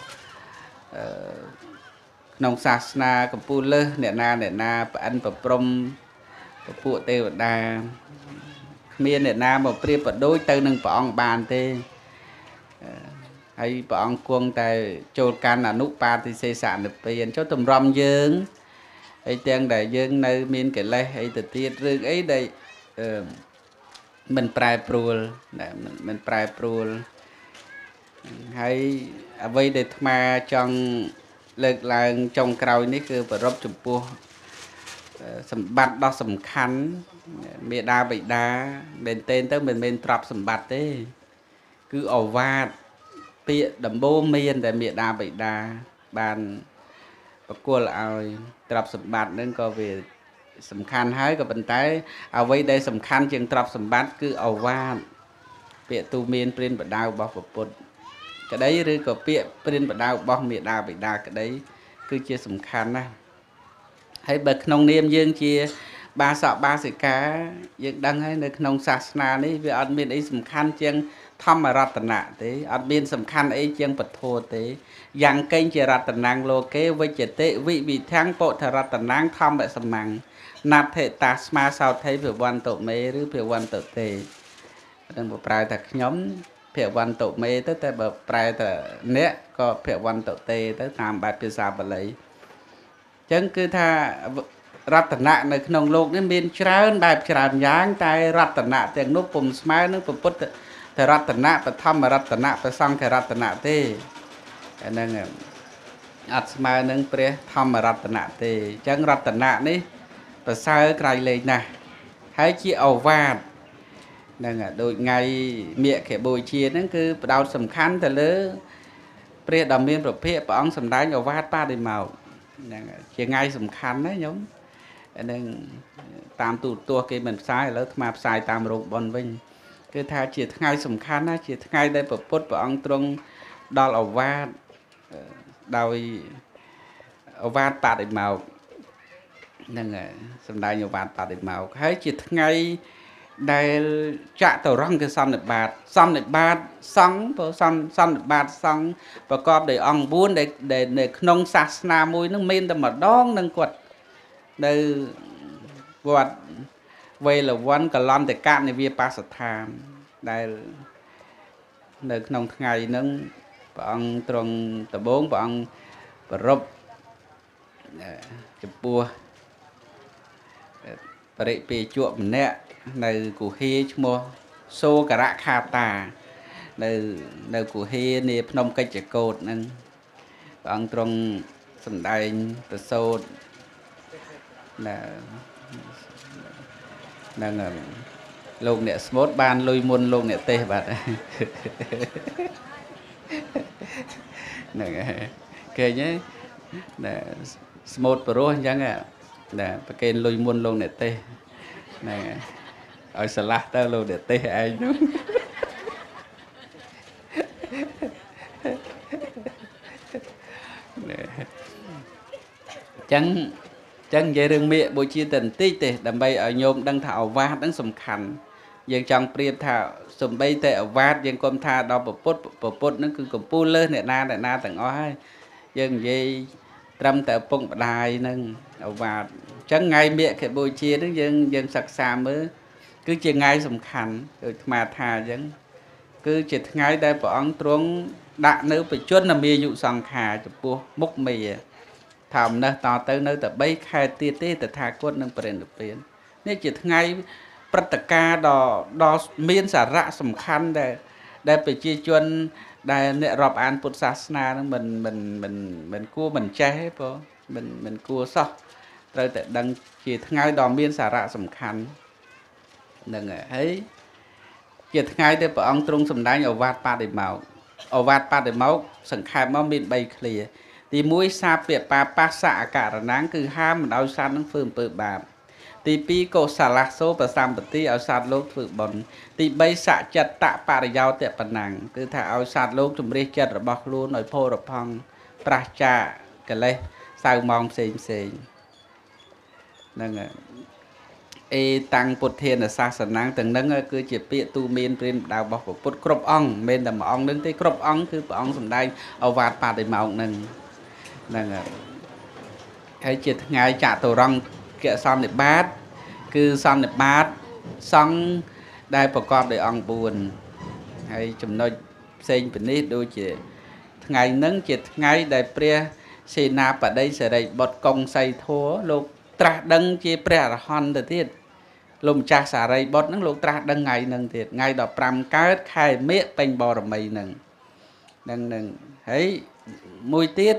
nông sạch na cầm pu lơ nè na nè na và ăn và prom và phụ tê và đa miền nè na mà pria và đối từ nâng và ông bàn tê hay bọn quân tại châu can là nút ba thì xây sản được tiền cho tầm rong dương ấy tiếng đại dương nơi miền cái lệ ấy từ tiết rừng ấy đây mình prai pruol mình prai pruol hay vậy để mà trong lực là trong cầu này cứ phải rộp chụp buộc sầm bạt đó sầm khăn bê đa bị đá bên tên tới mình bên trọp sầm bạt đấy cứ ổ vạt đầm bố miền để miệng đa bị đa bàn và cua là ai tập sầm bạt nên có về sầm khăn hái có vận tải ở đây đây sầm khăn trường tập sầm bạt cứ ẩu qua miệng tu miền trên và đau bao phục bột cái đấy rồi có miệng trên và đau bao miệng đa bị đa cái đấy cứ chia sầm khăn này hãy bật nông niêm dương chia ba sọ ba sợi cá dương đăng hay được nông sạch na đấy vì ăn miệng ấy sầm khăn trường thăm mà rát nặng thế, ở bên sầm khăn ấy chiang bật thô thế, giang kênh chỉ rát nặng lô kế với chỉ tệ vị vị thang bộ thà rát nặng thăm bệ sầm măng, nát thể tasma sao thấy về quan tổ mê rứ về quan tổ tề, đừng bộc bài thật nhóm về quan tổ mê tới tới bộc bài thật nét có về quan tổ tề tới làm bài bây giờ bật lấy, chẳng cứ tha rát nặng này nông lô đến bên trán bài tràn giang tai rát nặng tiếng nốt bùm smile nốt bùm bút thầy rát tận nạ và thăm mà rát tận nạ và xong thầy rát tận nạ thế nên ắt mà nâng pre thăm mà rát tận nạ thế chẳng rát tận nạ đấy và sao cái này nè thấy chị ẩu vạt nên đôi ngày miệng khẽ bồi chia nó cứ đau sầm khăn thầy lỡ pre đầm miên rồi pre và ông sầm đá ẩu vạt ba đời màu nên chia ngay sầm khăn đấy nhóm nên tam tụ tua cái mình sai lỡ mà sai tam rụng bòn vinh cứ tha chỉ ngay sầm khăn á chỉ ngay đây bậc bốt bậc ông trung đo lầu va đòi va tạt để màu nên là sầm đai nhiều va tạt để màu thấy chỉ ngay đây chạy tàu rong cái xong được bạt xong được bạt xong xong xong được bạt xong và có để ông buôn để để để nông sạch na môi nước men tầm mà đón nâng quật đây quật vậy là vẫn còn làm để cạn này về ba sạt tham đây được nông ngày nông bọn trồng tập bốn bọn rộp chụp bùa để về chuộng nè này của he mua xô cả rạ khà tà này này của he này nông cây chè cột nè bọn trồng sầm đay từ sâu là đang lồng nè smooth ban lôi muôn lồng nè tê bạt kề nhé nè smooth pro chẳng à nè kề lôi muôn lồng nè tê nè, ở xà la tới luôn để tê ai nữa. Chẳng chẳng dễ rừng miệng bố chi tình tích thì đầm bay ở nhôm đang thảo vát đang sầm khăn dân trong priêm thảo sầm bay tệ ở vát dân con tha đo bột bột bột bột nó cứ cầm pu lên để na để na tặng ói dân dây trăm tệ bông đài nâng ở vát chẳng ngày miệng cái bố chi đó dân dân sặc xa mới cứ chỉ ngày sầm khăn mà thà dân cứ chỉ ngày đây bỏ ăn trốn đã nữa phải chốt là mì dụ sòng khà chụp pu múc mì thầm nơi tỏ tới nơi tập bấy khai tiết tế tập thả cốt nâng bệnh được biến. Nên chỉ ngay bất tạc ca đó miễn xả rạ sầm khăn để để phải chia chuyên để nệ rộp án Phật Sá-sna mình mình mình mình cua mình cháy bố mình mình cua sọc rồi tập đăng chỉ ngay đó miễn xả rạ sầm khăn đừng ấy chỉ ngay để bỏ ông trung sầm đáy ở vạt ba để máu ở vạt ba để máu sẵn khai máu miễn bay khỉ thì mũi xa biệt bà bác xạ cả là nắng cứ ham mình áo xanh nó phương bự bạp thì bí cổ xà lạc số và xàm bật tí áo xanh lốt phương bẩn thì bây xạ chật tạ bà để giao tiệm bản năng cứ thả áo xanh lốt trong riêng chật rồi bọc luôn nói phô rồi phong bà chạ cái lấy sao mong xinh xinh nâng ạ ê tăng bột thiên là xa xa năng từng nâng cứ chỉ bị tu miên trên đào bọc của bột crop ong bên là mà ong đứng tới crop ong cứ bà ong xùm đây áo vạt bà để màu nâng cái chuyện ngày trả tổ rong kia xong để bát cứ xong để bát xong đây bà con để ông buồn hay chúng nó xin bình ít đôi chị ngày nâng chuyện ngày đại pre xin nạp ở đây sẽ đầy bọt công xây thố lục tra đăng chi pre hòn thời tiết lùng cha xả đầy bọt nâng lục tra đăng ngày nâng thiệt ngày đó pram cá khai mía bánh bò rồi mày nâng nâng nâng thấy mùi tiết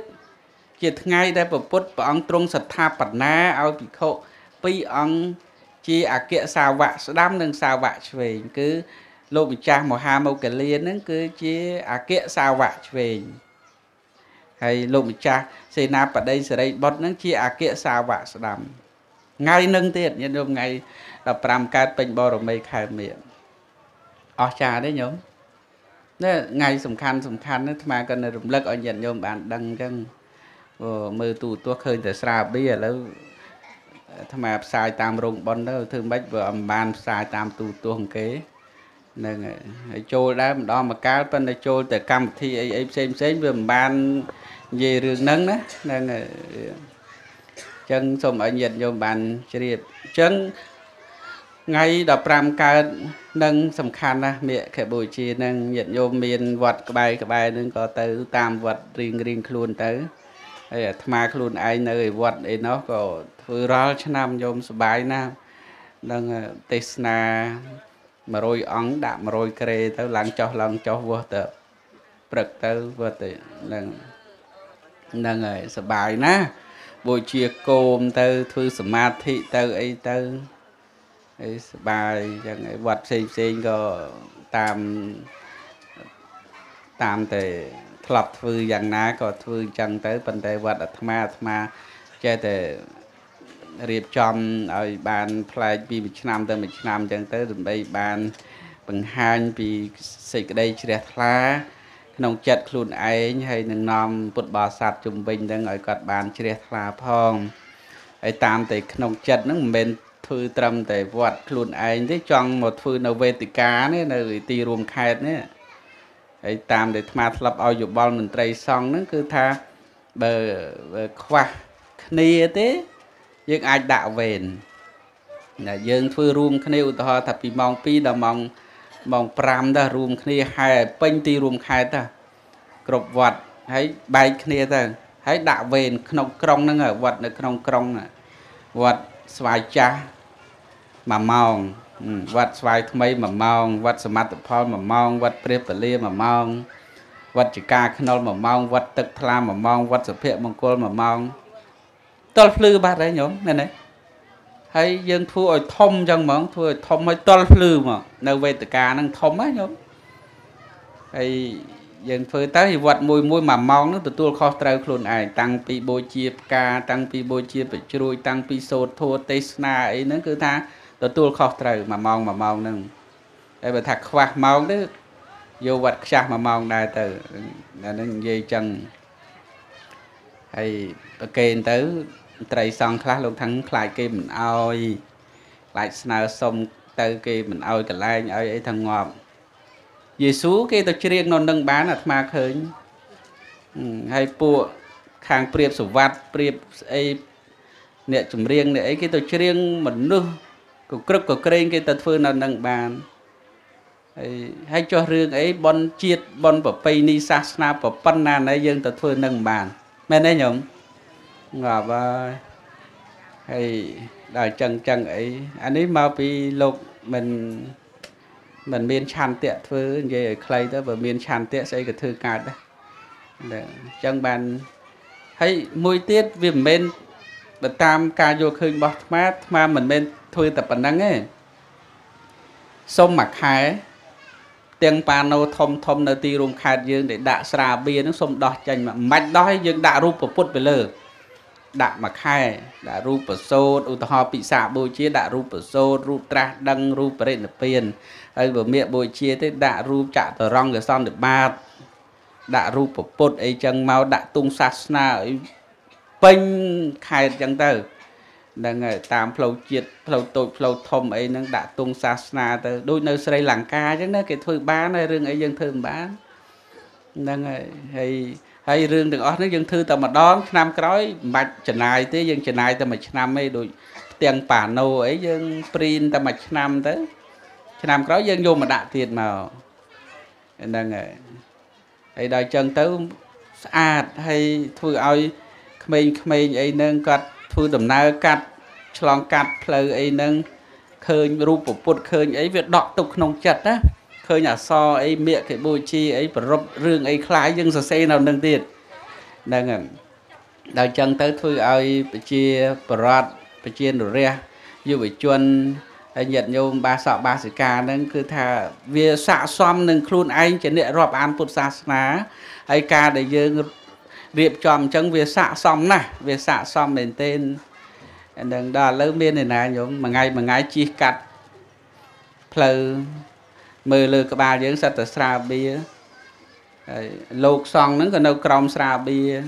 chỉ ngay đây bậc Phật và ông Trung Sát Tha Bạt Na ao bị khổ, bị ông chỉ à kia sao vạ đam nâng sao vạ về cứ lô bị cha mồ ha mâu cái liền nâng cứ chỉ à kia sao vạ về hay lô bị cha xây nạp ở đây xây đây bớt nâng chỉ à kia sao vạ đam ngay nâng tiền nhân hôm ngày là pram cát bình bò rồi mây khai miệng ở cha đấy nhóm nên ngày sầm khăn sầm khăn nó mà cần là rụng lắc ở nhận nhóm bạn đăng chân mơ tù tuốt hơi từ xa bia là thầm ạp xài tam rung bón đó thương bách vợ ẩm bàn xài tam tù tuôn kế nên trôi đá đó mà cá bên này trôi từ cam thì em xem xem vừa bàn về rừng nâng đó nên chân xong ở nhiệt vô bàn chân ngay đọc pram ca nâng sầm khăn á mẹ khẽ bồi chi nâng nhiệt vô miền vật bài cái bài nâng có tới tam vật riêng riêng luôn tới mà luôn ai nơi vật ấy nó có vừa ra cho nam dôm số bài nam đang tết na mà rồi ống đạm mà rồi kề tao lắng cho lắng cho vừa tự bật tao vừa tự đang đang người số bài na buổi chiều cồn tao thư số ma thị tao ấy tao ấy bài chẳng ấy vật xinh xinh có tam tam tệ lọc thư dạng ná có thư chẳng tới phần tay vật ở thma thma chơi để riêng chom ở bàn play vì năm tới mình năm chẳng tới đừng bay bàn bằng hai vì xịt đây trẻ lá nông chật luôn ấy hay nông nom bột bò sạt trung bình đang ở cọt bàn trẻ lá phong ấy tam thì nông chật nó mình thư trầm để vật luôn ấy thế chọn một thư nào về từ cá này là tì ruộng khẹt này ấy tam để tham lập ao dục bom mình trai xong nó cứ tha bờ khoa nia thế nhưng ai đạo vền là dương phơi room khneu to thập bị mong pi đầm mong mong pram đó room khneu hai pin ti room hai ta cột vật hãy bay khneu ta hãy đạo vền không cong nó ở vật nó không cong à vật xoài cha mà mong vật xoài thay mà mong vật sâm mát mà mong vật prep tê mà mong vật chỉ ca khôn mà mong vật tật thà mà mong vật sập phệ mông côn mà mong tol phư ba đấy nhổm này này hay dân thu ở thông dân mỏng thu ở thông hay tol phư mà nơi về từ ca năng thông á nhổm hay dân phơi tới thì vật mùi mùi mà mong nó từ tuôn kho treo khôn ai tăng pi bôi chia ca tăng pi bôi chia bị chui tăng pi sốt thua tê na ấy nó cứ tha tôi khóc trời mà mong mà mong nâng đây mà thật khoác mong đó vô vật xác mà mong đây từ nên dây chân hay kênh tới trời xong khá luôn thắng lại kia mình ôi lại nào xong tới kia mình ôi cả lai ôi ấy thằng ngọt dì xú kia tôi chưa riêng nó nâng bán là mà khởi hay bụa khang priệp sổ vạt priệp ấy nè chùm riêng nè ấy kia tôi chưa riêng mình nữa của cực của kênh kia tật phương nó nâng bàn hay cho riêng ấy bon chiết bon bỏ pay ni sát na bỏ pan na này dân tật phương nâng bàn mẹ đấy nhộng ngọt hay đời chân chân ấy anh ấy mau bị lục mình mình miên chan tiệt thứ về clay đó và miên chan tiệt xây cái thư cát đấy chân bàn hay mùi tiết vì mình bật tam ca vô khơi bọt mát mà mình bên thôi tập bản năng ấy sông mặc hai tiếng pano thom thom nơi ti rung khai dương để đạ xà bia nó sông đỏ chanh mà mạch đó dương đạ rúp vào phút về lờ đạ mặc hai đạ rúp vào sôi u thọ bị xả bôi chia đạ rúp vào sôi rúp tra đăng rúp vào đệm tiền ấy vừa miệng bôi chia thế đạ rúp chạ tờ rong rồi xong được ba đạ rúp vào phút ấy chân mau đạ tung sát na ấy pênh khai chân tờ đang ở tam phẩu triệt phẩu tội phẩu thom ấy đang đã tung sa na tới đôi nơi xây làng ca chứ nó cái thôi bán hay riêng ấy dân thường bán đang ở hay hay riêng được ở nó dân thư tầm mà đón năm cõi mạch trần này tới dân trần này tầm mạch năm ấy đôi tiền pả nô ấy dân print tầm mạch năm tới năm cõi dân vô mà đã tiền mà đang ở hay đòi chân tới à hay thôi ơi mình mình ấy nâng cật thôi đầm na cắt, tròn cắt, phơi ấy nâng khơi rúp bột bột khơi ấy việc đọt tục nông chật á, khơi nhà so ấy miệng cái bôi chi ấy và rộp rương ấy khái nhưng giờ xe nào nâng tiền, đang ở đào chân tới thôi ai chia bọt, chia đồ ria, như vậy chuồn anh nhận nhau ba sọ ba sợi cá nâng cứ thà việc xạ xóm nâng khuôn anh chỉ để rộp ăn bột sa ná, ai cá để dương việc chọn chân việc xạ xong nè việc xạ xong đến tên đừng đo lớn biên này nè nhúng mà ngay mà ngay chỉ cắt phơi mười lư cái ba dưỡng sạch sra bia lột xong nó còn nấu crom sra bia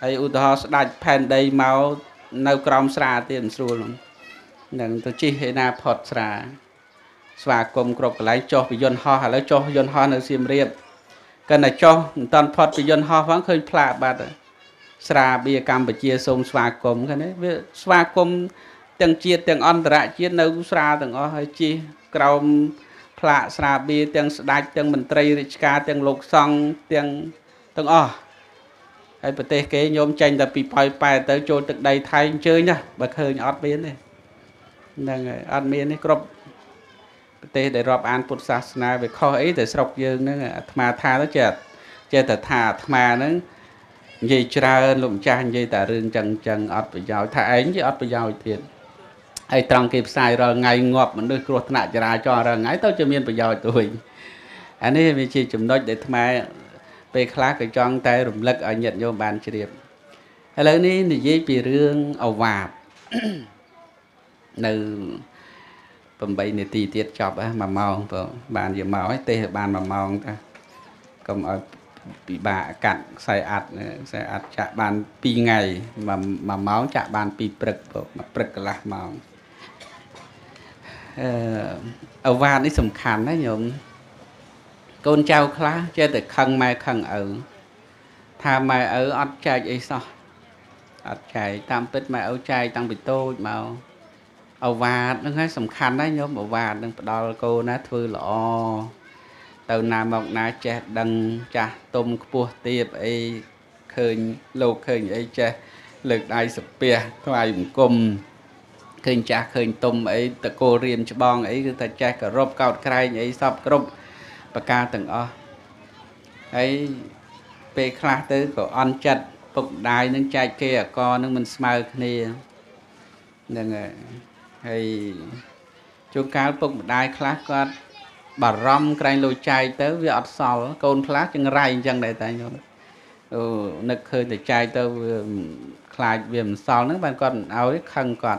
ai u thọ đặt pan đầy máu nấu crom sra tiền xùa luôn đừng tôi chỉ hiện na phật sra và cùng cột lại cho bị dân ho hay là cho dân ho nơi xiêm riệp cái này cho toàn phật bị dân ho vẫn hơi phá bạt xà bia cam bị chia sông xóa cấm cái đấy xóa cấm từng chia từng on rạ chia nấu xà từng o hơi chia còng phá xà bia từng đai từng mình tây rít cá từng lục song từng từng o hay bật tê kế nhôm tranh là bị phơi phai tới chỗ từ đây thay chơi nhá bật hơi nhót biến này đang ăn miếng này cọp tê để rọp an Phật sát na về kho ấy để sọc dương nữa mà tha nó chẹt chẹt thật thà mà nó dây tra lụm cha dây tà rừng chân chân ọt với giàu thà ấy chứ ọt với giàu tiền hay trong kịp sai rồi ngày ngọt mình được ruột nạ ra cho rồi ngay tao cho miên với giàu tuổi anh ấy vì chỉ chúng nói để mà về khá cái chọn tay rụm lực ở nhận vô bàn chỉ điểm hay lớn đi thì dây bị rương ẩu vạt từ bầm bậy này tì tiết chọc á mà màu bàn gì màu ấy tê bàn mà màu ta cầm ở bị bạ cặn xài ạt xài ạt chạ bàn pi ngày mà mà máu chạ bàn pi prực mà prực là màu ở vàn ấy sầm khàn đấy nhộm con trao khá chơi từ khăn mai khăn ở tha mai ở ăn chay ấy sao ăn chay tam pít mai ở chay tăng bị tô màu ở vạt nó hay sầm khăn đấy nhớ ở vạt đừng đo cô nát phơi lọ tàu nà mọc nà che đằng cha tôm cua tiệp ấy khơi lô khơi ấy che lực ai sập bia thoai cũng cùm khơi cha khơi tôm ấy tờ cô riêng cho bong ấy cứ ta che cả rộp cào cay ấy sập rộp bạc ca từng o ấy pe khla tới của on chặt phục đài nâng chai kia co nâng mình smile này nâng hay chú cá bụng đai khá có bảo rong cây lôi chai tới với ọt sò côn khá chân rai chân đại tài nhau ừ, nực hơi để chai tới khai viêm sò nó bạn còn áo khăn còn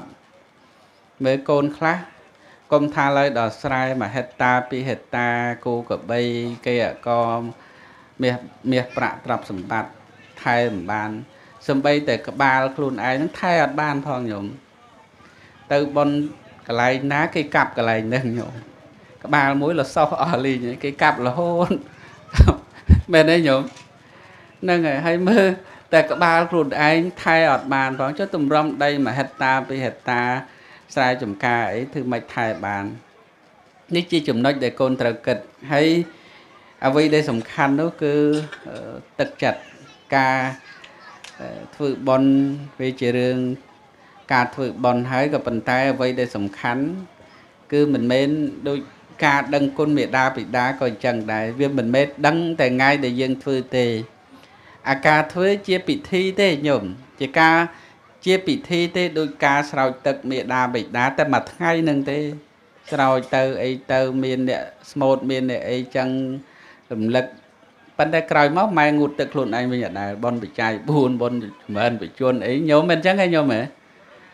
với côn khá Công tha lời đỏ sài mà hết ta pi hết ta cô cỡ bay kia có miệt miệt bạ trập sầm bạt thay sầm bàn sầm bay từ cỡ ba luôn ai nó thay ở bàn phong nhổm từ bon cái này ná cái cặp cái này nâng nhổm cỡ ba mối là sau ở lì cái cặp là hôn bên đấy nhổm nâng ngày hay mơ từ cỡ ba luôn ai thay ở bàn phong cho tụm rong đây mà hết ta pi hết ta sai chùm ca ấy thứ mạch thai bàn nếu chi chùm nói để con trở kịch hay à vì đây sầm khăn nó cứ uh, tật chặt ca uh, thử bon về chuyện đường ca thử bon hái gặp bàn tay à vì đây sầm khăn cứ mình mến đôi ca đăng con mẹ đa bị đá còn chẳng đại viên mình mến đăng tại ngay để riêng thử tề à ca thử chia bị thi thế nhổm chỉ ca chia bị thi thế đôi ca sầu tật mẹ đa bị đá ta mặt ngay nâng thế sầu tơ ấy tơ miền nè một miền nè ấy chẳng lầm lật bên đây cày máu mai ngụt tật luôn anh bây giờ này bon bị chai buồn bon mền bị chuồn ấy nhớ mình chẳng hay nhớ mẹ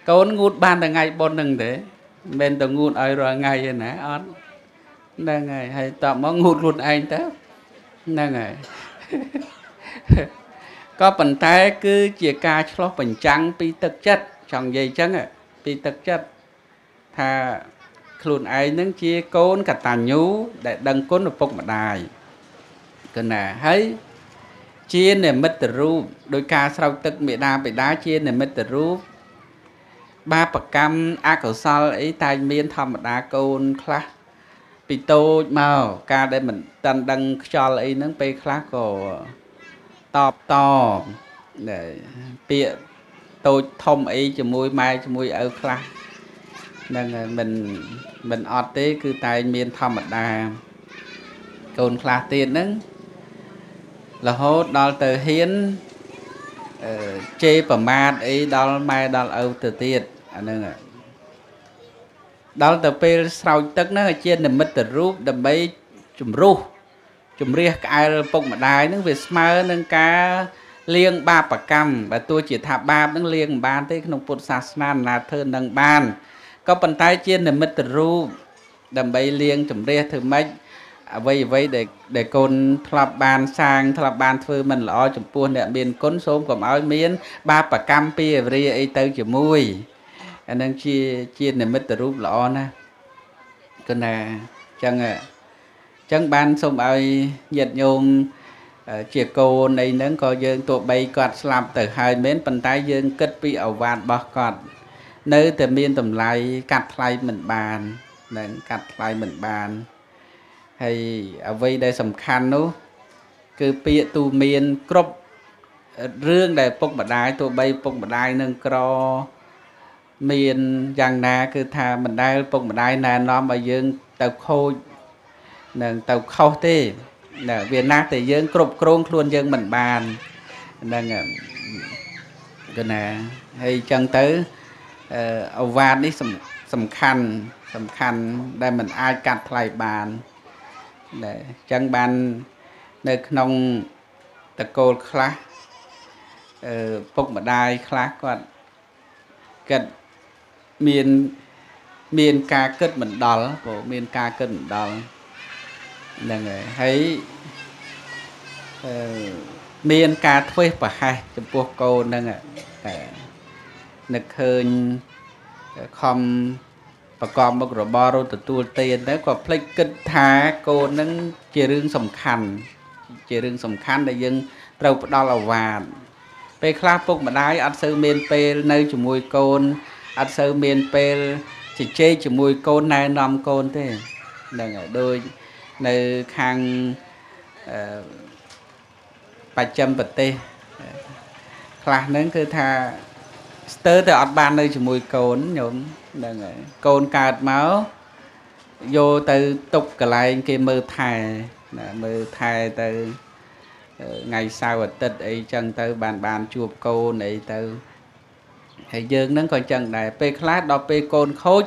con ngụt ban là ngay bon nâng thế bên tôi ngụt ai rồi ngay vậy nè on đang ngày hay tạm máu ngụt luôn anh thế đang ngày có phần tay cứ chia ca cho phần trắng bị tật chất trong dây trắng ạ bị tật chất thà luôn ai nâng chia côn cả tàn nhú để đăng côn được phục mặt đài cần là thấy chia này mất từ ru đôi ca sau tức bị đa bị đá chia này mất từ ru ba bậc cam a cầu sau ấy tay miên thầm mặt đá côn khác bị tô màu ca để mình tần đăng cho lấy nâng pe khác của tọp to để bịa tôi thông ấy cho môi mai cho môi ở khla nên mình mình ọt tế cứ tay miền thầm mặt đà còn khla tiền nâng là hốt đó từ hiến chê và mát ấy đó mai đó âu từ tiền nâng ạ đó từ pê sau tức nó trên là mất từ rút đầm bấy chùm rút chùm riêng ai bông mặt đài nâng về smart nâng cá liêng ba bạc cam và tôi chỉ thả ba nâng liêng ban thế không phụt sạch nan là thơ nâng ban có bàn tay trên là mất từ ru đầm bay liêng chùm riêng thử mấy vậy vậy để để con thập bàn sang thập bàn thưa mình lo chùm buôn để miền cốn xôm còn áo miến ba bạc cam pia riêng ấy tới chùm mui anh đang chia chia là mất từ ru lo nè cái này chẳng ạ chẳng ban xong ai nhiệt nhôm chiếc cô này nâng có dương tụ bay quạt làm từ hai mến bàn tay dương kết bị ẩu vạt bỏ còn nơi từ miên tầm lại cắt lại mình bàn nên cắt lại mình bàn hay ở vây đây sầm khăn nó cứ bịa tu miên crop riêng để bốc bật đai tụ bay bốc bật đai nâng cro miên giang na cứ thà mình đây bốc bật đai nè nó mà dương tàu khôi nâng tàu khâu tê nè Việt Nam thì dương cột cồn luôn dương mình bàn nâng cái nè hay chân tới âu van đi sầm sầm khăn sầm khăn đây mình ai cắt lại bàn để chân bàn nơi nông tật cô khá phục mà đai khá còn cật miền miền ca cất mình đòn của miền ca cất mình đòn nên thấy uh, miền ca thuê và hai chụp buộc cô nên ạ nực hơn không và còn một rồi bao rồi từ tua tiền đấy còn plei kinh thá cô nâng chỉ riêng sầm khăn chỉ riêng sầm khăn đại dân đâu đó là vàng về khla phục mà đái ăn sơ miền pe nơi chụp môi côn ăn sơ miền pe chỉ chê chụp môi côn này nằm côn thế nên ở đôi nơi khang ba trăm bật tê là nâng cứ tha tớ từ ọt ban nơi chỉ mùi cồn nhổm cồn cạt máu vô từ tục cả lại kia mơ thai mơ thai từ ngày sau ở tết ấy chân từ bàn bàn chuộc cồn ấy từ thầy dương nâng còn chân này pe khát đó pe cồn khối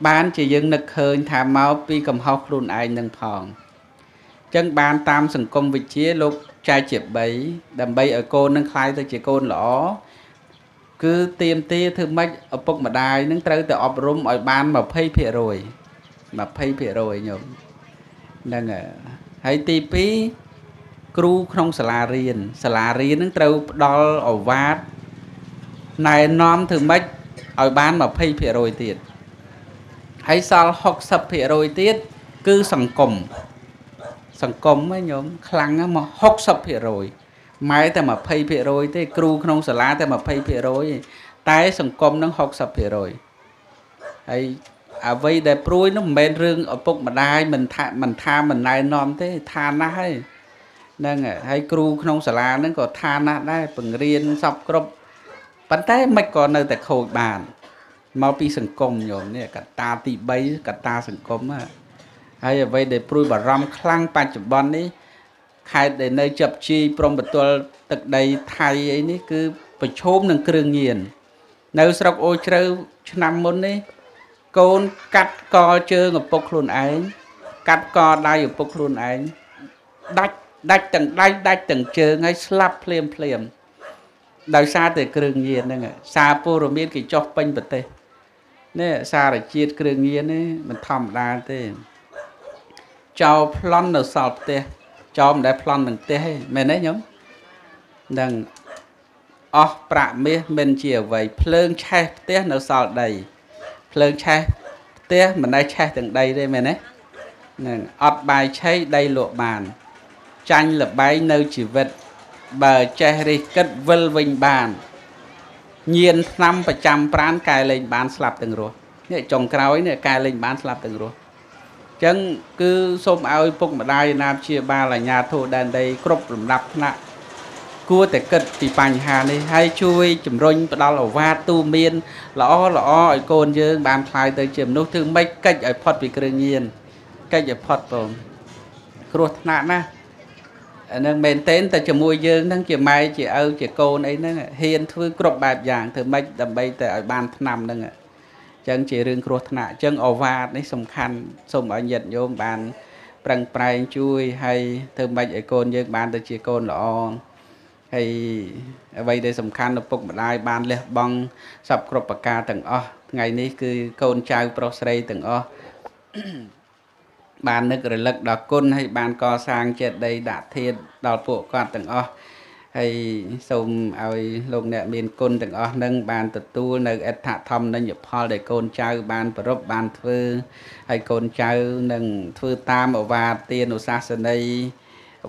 bán chỉ dừng nực hơn thả máu pi cầm hóc luôn ai nâng phòng chân bán tam sừng công vị trí lúc trai chịp bấy đầm bay ở cô nâng khai tới chỉ côn lõ cứ tiêm tia thương mách ở bốc mà đài nâng tới từ ọp rung ở ban mà phê phê rồi mà phê phê rồi nhộm nâng à hãy tí phí cửu không xà la riêng xà la riêng nâng trâu đo ổ vát này nóm thử mách ở bán mà phê phê rồi tiết hãy sao học sập phê rồi tiết cứ sẵn cùm sẵn cùm ấy nhộm khăn mà học sập phê rồi máy ta mà phê phê rồi tiết cửu không xà la ta mà phê phê rồi tái sẵn cùm nâng học sập phê rồi hãy à vậy để pruy nó men rương ở bụng mà đai mình tha mình tha mình này nòm thế tha na hay nên à hay cừu không xả la nó có tha na đai bằng riên sọc cọp bắn té mạch còn nơi tại khôi bàn mau pi sừng côm nhổm nè cả ta tị bấy cả ta sừng côm à hay à vậy để pruy bà ram khăng ba chục bón đi hay để nơi chập chi prom bật tuột tật đầy thay ấy ní cứ phải chôm nâng kêu nghiền nơi sọc ôi trời năm môn đi con cắt co chơi ngập bốc luôn anh cắt co đai ngập bốc luôn anh đách đách từng đách đách từng chơi ngay slap phèm phèm đào xa từ cường nhiên này xa pô rồi biết cái chóp bênh bật tê nè xa là chiết cường nhiên ấy mình thầm ra tê cho plon nó sọp tê cho mình để plon mình tê mình đấy nhúng đằng ó bạ mía mình chiều vậy phơi che tê nó sọp đầy lên chai tía mình đây chai từng đây đây mình ấy nè ọt bài chay đây lộ bàn tranh là bài nơi chỉ vật bờ chai đi cất vân vinh bàn nhiên năm và trăm pran cài lên bán slap từng rồi nè trồng cào ấy nè cài lên bán slap từng rồi chẳng cứ xôm ao phục mà đây nam chia ba là nhà thổ đàn đây cướp lùm đập nè cua để cất thì bành hà này hay chui chìm rôn và đau là va tu miên lõ lõ ở côn dương bàn khai tới chìm nốt thương mấy cách ở phật vì cơ nhiên cách ở phật rồi ruột nạn á nâng bền tên ta chìm môi dương nâng chìm máy chỉ âu chỉ côn ấy nâng hiền thư cộp bạp dạng thử mấy đầm bây tại bàn nằm nâng ạ chẳng chỉ rừng ruột nạn chân ổ vạt ấy xung khăn xung ở nhận vô bàn bằng bài chui hay thử mấy ở côn dương bàn tới chỉ côn lõ hay vậy đây sầm khăn là phục một đai ban lê băng sập cọp cá từng o ngày nay cứ con trai prostate từng o ban nước rồi lực đào côn hay ban co sang trên đây đã thiên đào phụ con từng o hay sông ai lồng nẹt miền côn từng o nâng ban tật tu nâng ét thả thầm nâng nhập hoa để con trai ban prop ban phư hay con trai nâng phư tam ở và tiền ở xa sơn đây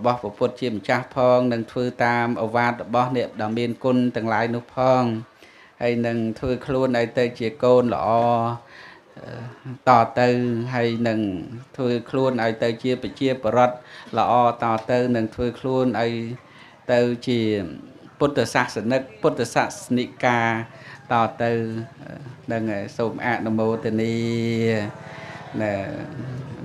bó phục phụt chìm chá phong nâng thư tam ổ vát bó niệm đỏ miên cun từng lái nụ phong hay nâng thư khuôn ấy tới chìa côn lõ tỏ tư hay nâng thư khuôn ấy tới chìa bởi chìa bởi rốt lõ tỏ tư nâng thư khuôn ấy tới chìa bút tờ sạc sạc nức bút tờ sạc nị ca tỏ tư nâng xùm ạ nô mô tên ni nè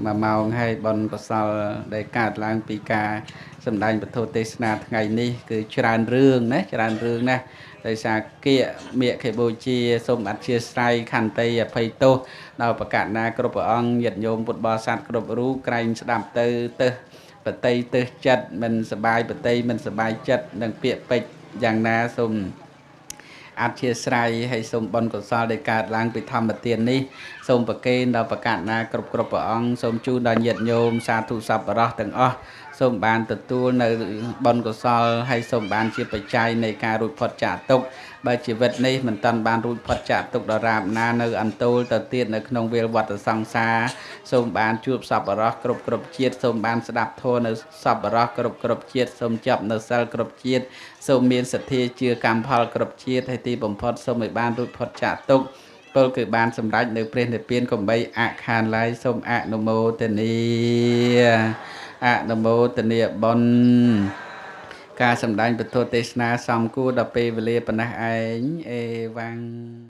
mà màu hay bọn có sao để cạt lang pika sầm đành bật thô tê sna ngày ní cứ tràn rương nè tràn rương nè đây xa kia miệng khởi bôi chia sôm ăn chia say khăn tây à phây tô nào bạc cả na cướp ông nhật nhôm bột bò sạt cướp rú cành đạm tư tư bật tây tư chật mình sờ bài bật tây mình sờ bài chật đằng bịa bịch giang na sôm ăn chia sẻ hay sôm bón của sao để cả làng bị thăm mặt tiền đi sôm bạc kê đào bạc cạn na cọp cọp ông sôm chu đào nhiệt nhôm sa thu sập ở đó từng o sôm bàn tật tu nơi bón của sao hay sôm bàn chia bạch chay này cả rụi phật trả tục bài chỉ vật này mình toàn bàn rụi phật trả tục đó làm na nơi ăn tu tật tiền nơi nông viên vật ở sông xa sôm bàn chuột sập ở đó cọp cọp chiết sôm bàn sẽ đạp thô nơi sập ở đó cọp cọp chiết sôm chập nơi sel cọp chiết sôm miên sệt thi chưa cam phal cọp chiết hay thì bổn phật sôm mười ban rụi phật trả tục tôi cử ban sầm rách được tiền để tiền còn bay ạ khan lái sôm ạ nô mô tên ni ạ nô mô tên ni bon ca sầm rách bật thô tê na xong cua đập pe về lìa bần ai ê vang.